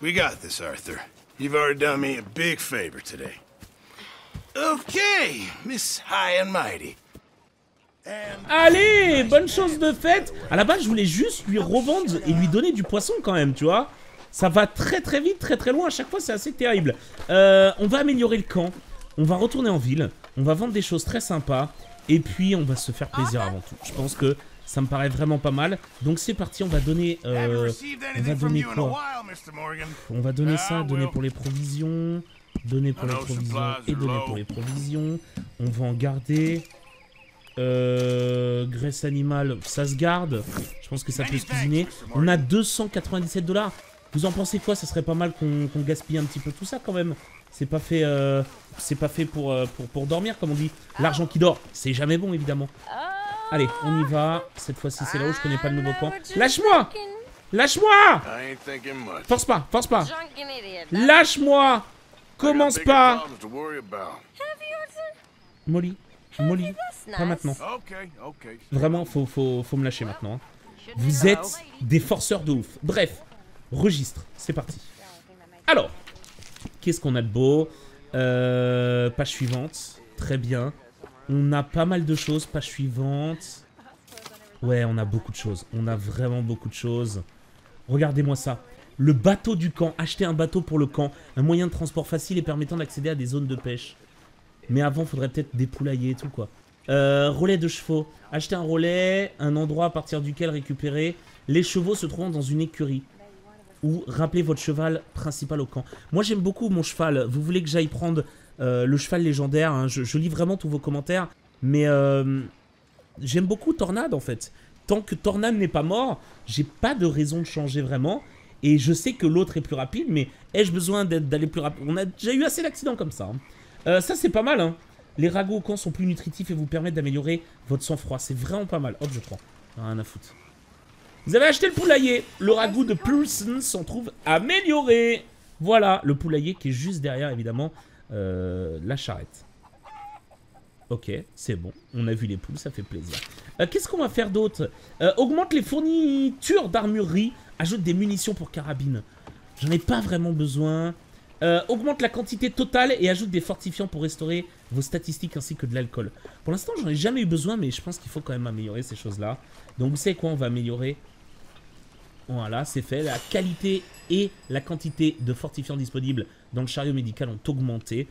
We got this, Arthur. You've already done me a big favor today. Okay, Miss High and Mighty. Allez, bonne chose de faite. À la base, je voulais juste lui revendre et lui donner du poisson quand même, tu vois. Ça va très très vite, très très loin, à chaque fois c'est assez terrible. On va améliorer le camp, on va retourner en ville, on va vendre des choses très sympas, et puis on va se faire plaisir avant tout. Je pense que Ça me paraît vraiment pas mal. Donc c'est parti, on va donner quoi? On va donner ça, donner pour les provisions, donner pour les provisions et donner pour les provisions. On va en garder. Graisse animale, ça se garde. Je pense que ça peut se cuisiner. On a 297 $. Vous en pensez quoi? Ça serait pas mal qu'on gaspille un petit peu tout ça quand même. C'est pas fait pour dormir comme on dit. L'argent qui dort, c'est jamais bon évidemment. Allez, on y va. Cette fois-ci, c'est là-haut. Je connais pas le nouveau camp. Lâche-moi! Lâche-moi! Force pas, force pas. Lâche-moi! Commence pas! Molly, Molly, pas maintenant. Vraiment, faut me lâcher maintenant. Vous êtes des forceurs de ouf. Bref, registre, c'est parti. Alors, qu'est-ce qu'on a de beau? Page suivante, très bien. On a pas mal de choses, page suivante. Ouais, on a beaucoup de choses. On a vraiment beaucoup de choses. Regardez-moi ça. Le bateau du camp. Acheter un bateau pour le camp. Un moyen de transport facile et permettant d'accéder à des zones de pêche. Mais avant, faudrait peut-être des poulaillers et tout, quoi. Relais de chevaux. Acheter un relais, un endroit à partir duquel récupérer les chevaux se trouvant dans une écurie. Ou rappeler votre cheval principal au camp. Moi, j'aime beaucoup mon cheval. Vous voulez que j'aille prendre... le cheval légendaire, hein. Je lis vraiment tous vos commentaires, mais j'aime beaucoup Tornade en fait. Tant que Tornade n'est pas mort, j'ai pas de raison de changer vraiment. Et je sais que l'autre est plus rapide, mais ai-je besoin d'aller plus rapide? On a déjà eu assez d'accidents comme ça. Hein. Ça c'est pas mal. Hein. Les ragots au camp sont plus nutritifs et vous permettent d'améliorer votre sang-froid. C'est vraiment pas mal. Hop, je prends. Rien à foutre. Vous avez acheté le poulailler. Le ragoût de Pearson s'en trouve amélioré. Voilà, le poulailler qui est juste derrière évidemment. La charrette. Ok, c'est bon. On a vu les poules, ça fait plaisir. Qu'est-ce qu'on va faire d'autre? Augmente les fournitures d'armurerie. Ajoute des munitions pour carabine. J'en ai pas vraiment besoin. Augmente la quantité totale et ajoute des fortifiants pour restaurer vos statistiques ainsi que de l'alcool. Pour l'instant, j'en ai jamais eu besoin, mais je pense qu'il faut quand même améliorer ces choses-là. Donc, vous savez quoi? On va améliorer. Voilà, c'est fait. La qualité et la quantité de fortifiants disponibles dans le chariot médical ont augmenté.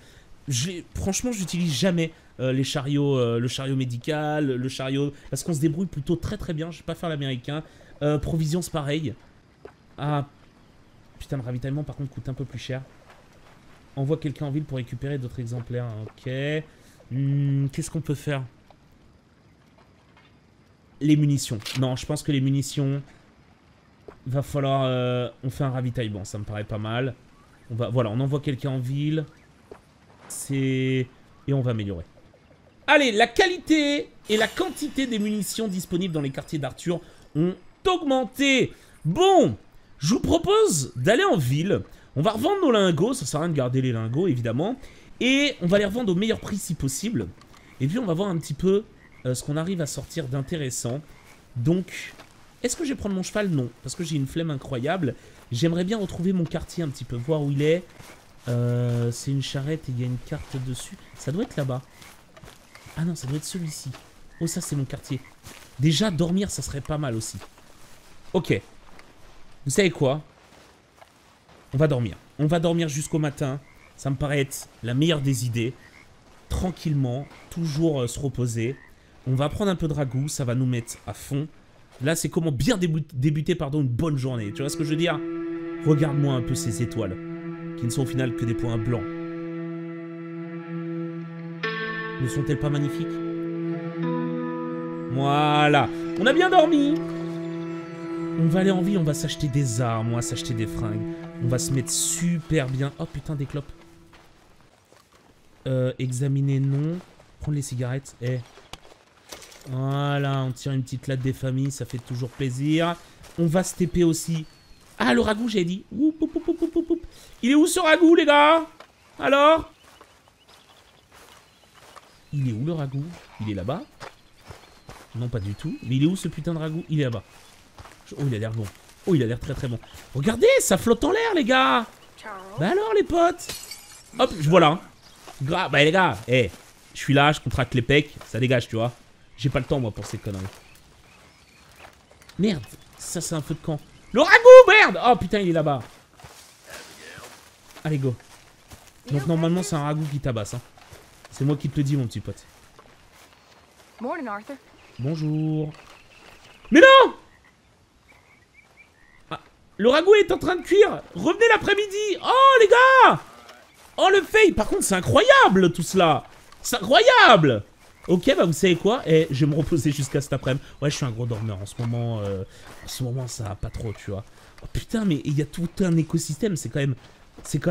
Franchement, j'utilise jamais les chariots, le chariot médical, le chariot... Parce qu'on se débrouille plutôt très bien. Je vais pas faire l'américain. Provisions, c'est pareil. Ah, putain, le ravitaillement, par contre, coûte un peu plus cher. Envoie quelqu'un en ville pour récupérer d'autres exemplaires. Ok. Qu'est-ce qu'on peut faire? Les munitions. Non, je pense que les munitions... Va falloir... on fait un ravitaillement, ça me paraît pas mal. On va, voilà, on envoie quelqu'un en ville. C'est... Et on va améliorer. Allez, la qualité et la quantité des munitions disponibles dans les quartiers d'Arthur ont augmenté. Bon, je vous propose d'aller en ville. On va revendre nos lingots, ça sert à rien de garder les lingots, évidemment. Et on va les revendre au meilleur prix si possible. Et puis on va voir un petit peu ce qu'on arrive à sortir d'intéressant. Donc... Est-ce que je vais prendre mon cheval? Non, parce que j'ai une flemme incroyable. J'aimerais bien retrouver mon quartier un petit peu, voir où il est. C'est une charrette et il y a une carte dessus. Ça doit être là-bas. Ah non, ça doit être celui-ci. Oh, ça, c'est mon quartier. Déjà, dormir, ça serait pas mal aussi. Ok. Vous savez quoi? On va dormir. On va dormir jusqu'au matin. Ça me paraît être la meilleure des idées. Tranquillement, toujours se reposer. On va prendre un peu de ragoût, ça va nous mettre à fond. Là, c'est comment bien débuter une bonne journée. Tu vois ce que je veux dire? Regarde-moi un peu ces étoiles, qui ne sont au final que des points blancs. Ne sont-elles pas magnifiques? Voilà. On a bien dormi. On va aller en ville, on va s'acheter des armes, on va s'acheter des fringues. On va se mettre super bien. Oh putain, des clopes. Examiner, non. Prendre les cigarettes, eh. Voilà, on tire une petite latte des familles, ça fait toujours plaisir. On va se taper aussi. Ah, le ragoût, j'avais dit. Oup, oup, oup, oup, oup, oup. Il est où ce ragoût, les gars? Alors? Il est où le ragoût? Il est là-bas? Non, pas du tout. Mais il est où ce putain de ragoût? Il est là-bas. Oh, il a l'air bon. Oh, il a l'air très bon. Regardez, ça flotte en l'air, les gars. Bah alors, les potes. Hop, voilà. Bah, les gars, hey, je suis là, je contracte les pecs. Ça dégage, tu vois. J'ai pas le temps, moi, pour ces conneries. Merde, ça, c'est un feu de camp. Le ragoût, merde! Oh, putain, il est là-bas. Allez, go. Donc, normalement, c'est un ragoût qui tabasse. Hein. C'est moi qui te le dis, mon petit pote. Bonjour. Mais non! Ah, le ragoût est en train de cuire. Revenez l'après-midi. Oh, les gars! Oh, le fail. Par contre, c'est incroyable, tout cela. C'est incroyable. Ok, bah vous savez quoi? Eh, je vais me reposer jusqu'à cet après-midi. Ouais, je suis un gros dormeur en ce moment. En ce moment, ça va pas trop, tu vois. Oh, putain, mais il y a tout un écosystème. C'est quand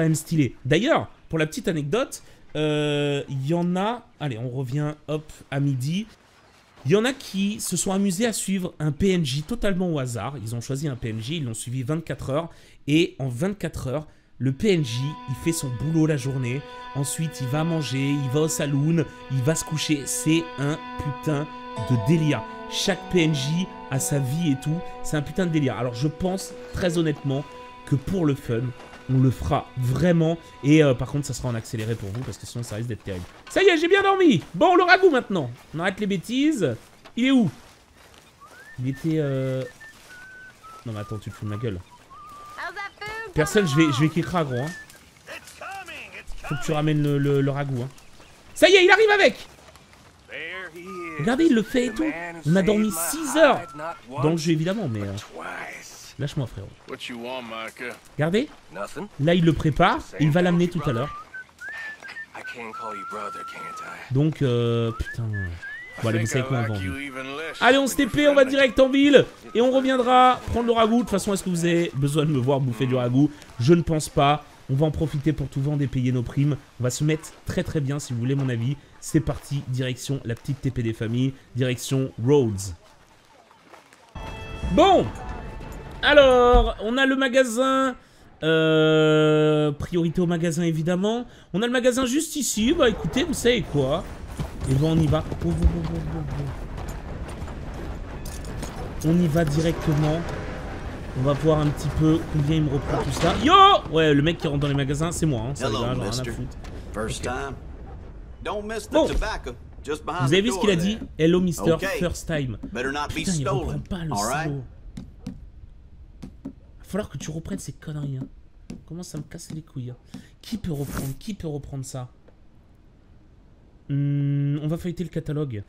même stylé. D'ailleurs, pour la petite anecdote, il y en a... Allez, on revient, hop, à midi. Il y en a qui se sont amusés à suivre un PNJ totalement au hasard. Ils ont choisi un PNJ, ils l'ont suivi 24 heures. Et en 24 heures, le PNJ, il fait son boulot la journée. Ensuite, il va manger, il va au saloon, il va se coucher. C'est un putain de délire. Chaque PNJ a sa vie et tout. C'est un putain de délire. Alors, je pense, très honnêtement, que pour le fun... On le fera vraiment. Et par contre, ça sera en accéléré pour vous parce que sinon, ça risque d'être terrible. Ça y est, j'ai bien dormi. Bon, le ragoût maintenant. On arrête les bêtises. Il est où? Il était... Non, mais attends, tu te fous de ma gueule. Personne, je vais kick ragoût. Hein. Faut que tu ramènes le ragoût. Hein. Ça y est, il arrive avec. Regardez, il le fait et tout. On a dormi 6 heures. Dans le jeu, évidemment, mais... Lâche-moi, frérot. Regardez. Là, il le prépare. Il va l'amener tout à l'heure. Donc, putain... Bon, allez, vous savez quoi, on va... Allez, on se TP, on va direct en ville. Et on reviendra prendre le ragoût. De toute façon, est-ce que vous avez besoin de me voir bouffer du ragoût? Je ne pense pas. On va en profiter pour tout vendre et payer nos primes. On va se mettre très très bien, si vous voulez mon avis. C'est parti, direction la petite TP des familles. Direction Rhodes. Bon. Alors, on a le magasin, priorité au magasin évidemment, on a le magasin juste ici, bah écoutez, vous savez quoi, et bon on y va, on y va directement, on va voir un petit peu combien il me reprend tout ça, yo, ouais le mec qui rentre dans les magasins c'est moi, hein, ça va, j'en ai rien à foutre, bon. Vous avez vu ce qu'il a dit, hello mister, first time, putain il reprend pas le salaud. Il va falloir que tu reprennes ces conneries. Hein. Comment ça me casse les couilles. Hein. Qui peut reprendre ça? On va feuilleter le catalogue.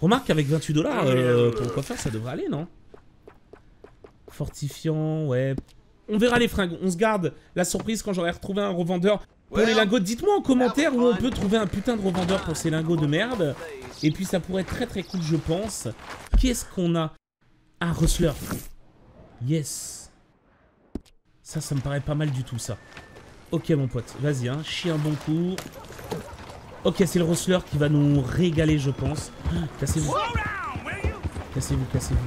Remarque qu'avec 28 $ pour le coiffeur, ça devrait aller, non? Fortifiant, ouais. On verra les fringues. On se garde la surprise quand j'aurai retrouvé un revendeur pour les lingots. Dites-moi en commentaire où on peut trouver un putain de revendeur pour ces lingots de merde. Et puis ça pourrait être très très cool, je pense. Qu'est-ce qu'on a? Un rustler. Yes. Ça me paraît pas mal du tout, ça. Ok, mon pote, vas-y, hein, chie un bon coup. Ok, c'est le rustler qui va nous régaler, je pense. Cassez-vous. Cassez-vous, cassez-vous.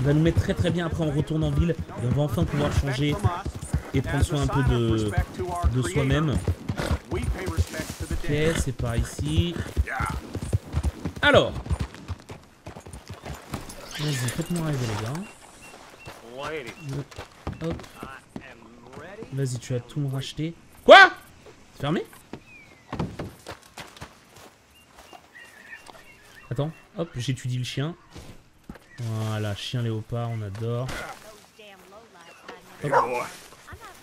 Il va nous mettre très très bien, après on retourne en ville. Et on va enfin pouvoir changer et prendre soin un peu de soi-même. Ok, c'est par ici. Alors. Vas-y, faites-moi arriver, les gars. Hop. Vas-y, tu vas tout me racheter. Quoi? C'est fermé? Attends, hop, j'étudie le chien. Voilà, chien léopard, on adore. Hop.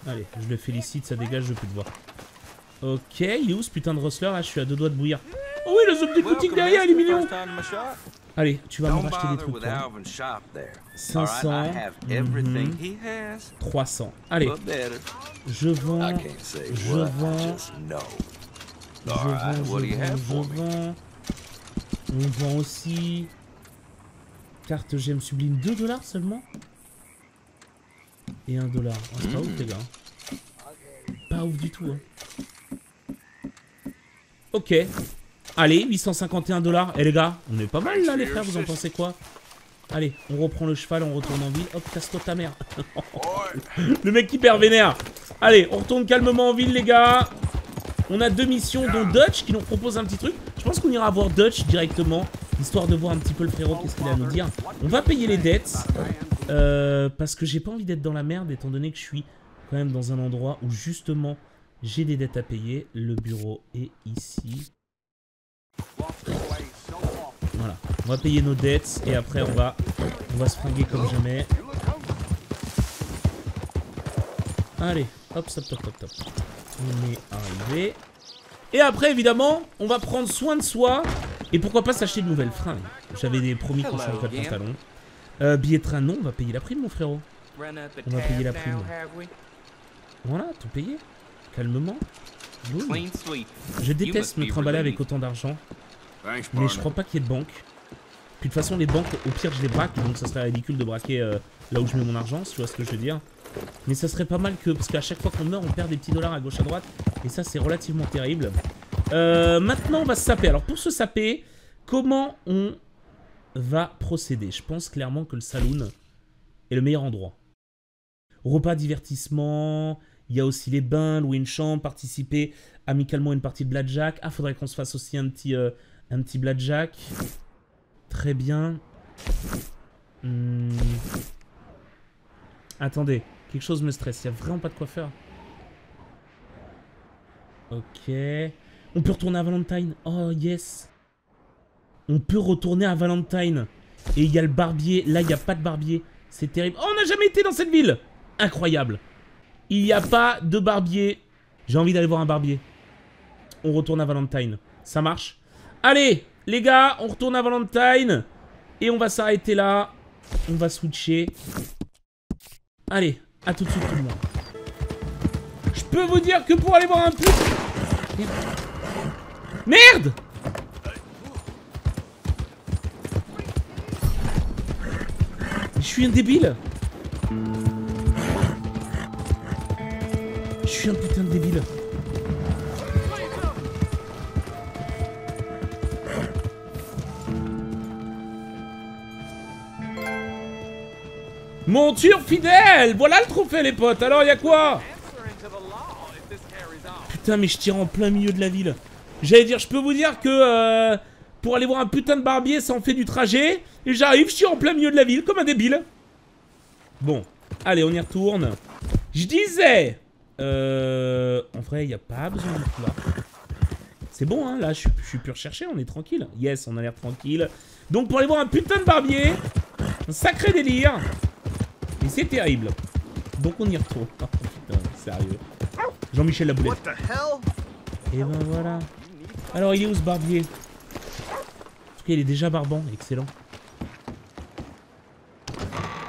Allez, je le félicite, ça dégage, je peux te voir. Ok, il est où ce putain de rustler? Ah, je suis à 2 doigts de bouillir. Oh oui, le zombie des boutiques derrière, il est mignon. Allez, tu vas me racheter des trucs. Toi. 500. Mm-hmm. 300. Allez. Je vends. On vend aussi. Carte gemme sublime. 2 $ seulement. Et 1 $. Oh, c'est pas ouf, les gars. Pas ouf du tout. Hein. Ok. Allez, 851 $. Eh les gars, on est pas mal là les frères, vous en pensez quoi? Allez, on reprend le cheval, on retourne en ville. Hop, casse-toi ta mère. Le mec hyper vénère. Allez, on retourne calmement en ville les gars. On a 2 missions, dont Dutch qui nous propose un petit truc. Je pense qu'on ira voir Dutch directement, histoire de voir un petit peu le frérot, qu'est-ce qu'il a à nous dire. On va payer les dettes, parce que j'ai pas envie d'être dans la merde, étant donné que je suis quand même dans un endroit où justement j'ai des dettes à payer. Le bureau est ici. Voilà, on va payer nos dettes et après on va se fringuer comme jamais. Allez, hop, stop, stop, stop, stop. On est arrivé. Et après, évidemment, on va prendre soin de soi et pourquoi pas s'acheter de nouvelles fringues. J'avais promis qu'on changerait de pantalon. Billet de train, non, on va payer la prime, mon frérot. On va payer la prime. Voilà, tout payé. Calmement. Boom. Je déteste me trimballer avec autant d'argent. Mais je crois pas qu'il y ait de banque. Puis de toute façon, les banques, au pire, je les braque. Donc ça serait ridicule de braquer là où je mets mon argent, si tu vois ce que je veux dire. Mais ça serait pas mal que... Parce qu'à chaque fois qu'on meurt, on perd des petits dollars à gauche à droite. Et ça, c'est relativement terrible. Maintenant, on va se saper. Alors, pour se saper, comment on va procéder? Je pense clairement que le saloon est le meilleur endroit. Repas, divertissement... Il y a aussi les bains, louer une chambre, participer amicalement à une partie de blackjack. Ah, faudrait qu'on se fasse aussi un petit blackjack. Très bien. Attendez, quelque chose me stresse. Il n'y a vraiment pas de quoi faire. Ok. On peut retourner à Valentine. Oh, yes. On peut retourner à Valentine. Et il y a le barbier. Là, il n'y a pas de barbier. C'est terrible. Oh, on n'a jamais été dans cette ville. Incroyable. Il n'y a pas de barbier. J'ai envie d'aller voir un barbier. On retourne à Valentine. Ça marche? Allez, les gars, on retourne à Valentine. Et on va s'arrêter là. On va switcher. Allez, à tout de suite tout le monde. Je peux vous dire que pour aller voir un pute... Merde! Je suis un débile. Je suis un putain de débile. Monture fidèle. Voilà le trophée les potes. Alors y'a quoi? Putain mais je tire en plein milieu de la ville. J'allais dire je peux vous dire que pour aller voir un putain de barbier ça en fait du trajet. Et j'arrive je tire en plein milieu de la ville comme un débile. Bon allez on y retourne. Je disais en vrai, il n'y a pas besoin de tout là. C'est bon, hein, là, je suis plus recherché, on est tranquille. Yes, on a l'air tranquille. Donc, pour aller voir un putain de barbier, un sacré délire. Et c'est terrible. Donc, on y retourne. Oh, putain, sérieux. Jean-Michel Laboulette. Et ben voilà. Alors, il est où ce barbier? En tout cas, il est déjà barbant. Excellent.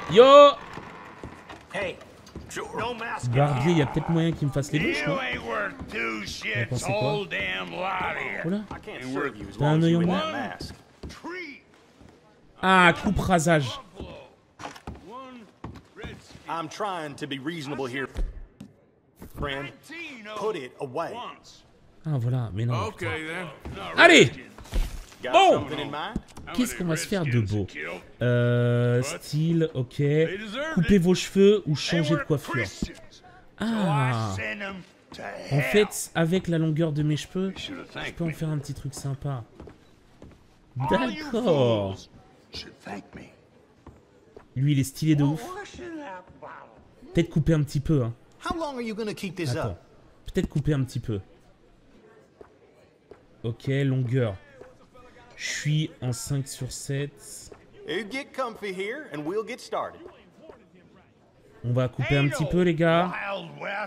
Yo! Hey! Barbier, il y a peut-être moyen qu'il me fasse les douches, non? Vous pensez quoi? Oula! T'as un œil en moi? Ah, coupe rasage. Ah, voilà, mais non. Allez! Bon! Qu'est-ce qu'on va se faire de beau? Style, ok. Coupez vos cheveux ou changer de coiffure. Ah! En fait, avec la longueur de mes cheveux, je peux en faire un petit truc sympa. D'accord! Lui, il est stylé de ouf. Peut-être couper un petit peu, hein. Attends. Peut-être couper un petit peu. Ok, longueur. Je suis en 5 sur 7. On va couper un petit peu, les gars.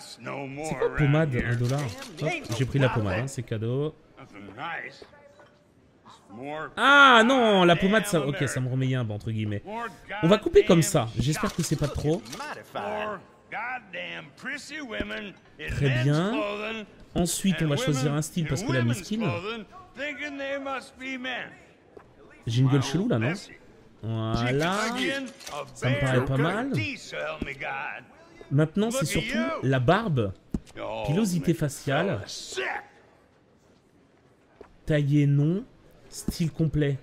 C'est quoi pommade? 1 $. J'ai pris la pommade, hein, c'est cadeau. Ah non, la pommade, ça... Ok, ça me remet un, entre guillemets. On va couper comme ça. J'espère que c'est pas trop. Très bien. Ensuite, on va choisir un style parce que la miskine... J'ai une gueule chelou là, non? Voilà. Ça me paraît pas mal. Maintenant, c'est surtout la barbe. Pilosité faciale. Taillé, non. Style complet.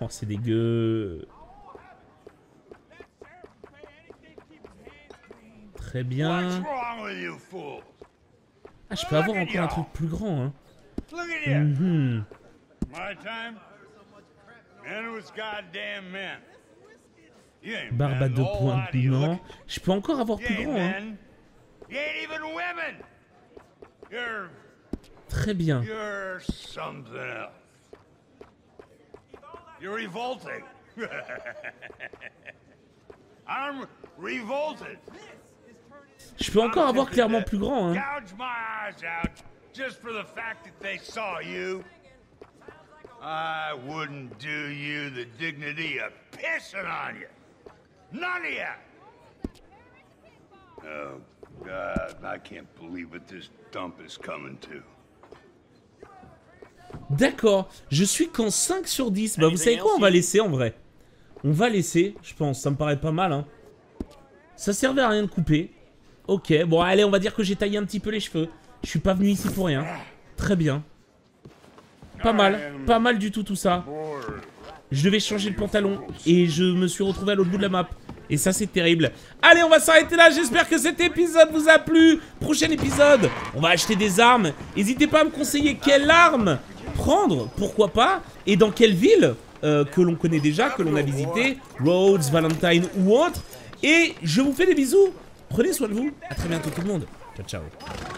Oh, c'est dégueu. Très bien. Ah, je peux avoir encore un truc plus grand, hein. Barbe à 2 pointes, non. Je peux encore avoir plus grand, hein. Très bien. Je peux encore avoir clairement plus grand, hein. I wouldn't do you the dignity of pissing on you. None of you! Oh, God, I can't believe what this dump is coming to. D'accord, je suis qu'en 5 sur 10. Bah, vous savez quoi, on va laisser en vrai. On va laisser, je pense, ça me paraît pas mal. Hein. Ça servait à rien de couper. Ok, bon, allez, on va dire que j'ai taillé un petit peu les cheveux. Je suis pas venu ici pour rien. Très bien. Pas mal du tout tout ça. Je devais changer de pantalon et je me suis retrouvé à l'autre bout de la map. Et ça, c'est terrible. Allez, on va s'arrêter là. J'espère que cet épisode vous a plu. Prochain épisode, on va acheter des armes. N'hésitez pas à me conseiller quelle arme prendre, pourquoi pas, et dans quelle ville que l'on connaît déjà, que l'on a visité, Rhodes, Valentine ou autre. Et je vous fais des bisous. Prenez soin de vous. À très bientôt tout le monde. Ciao, ciao.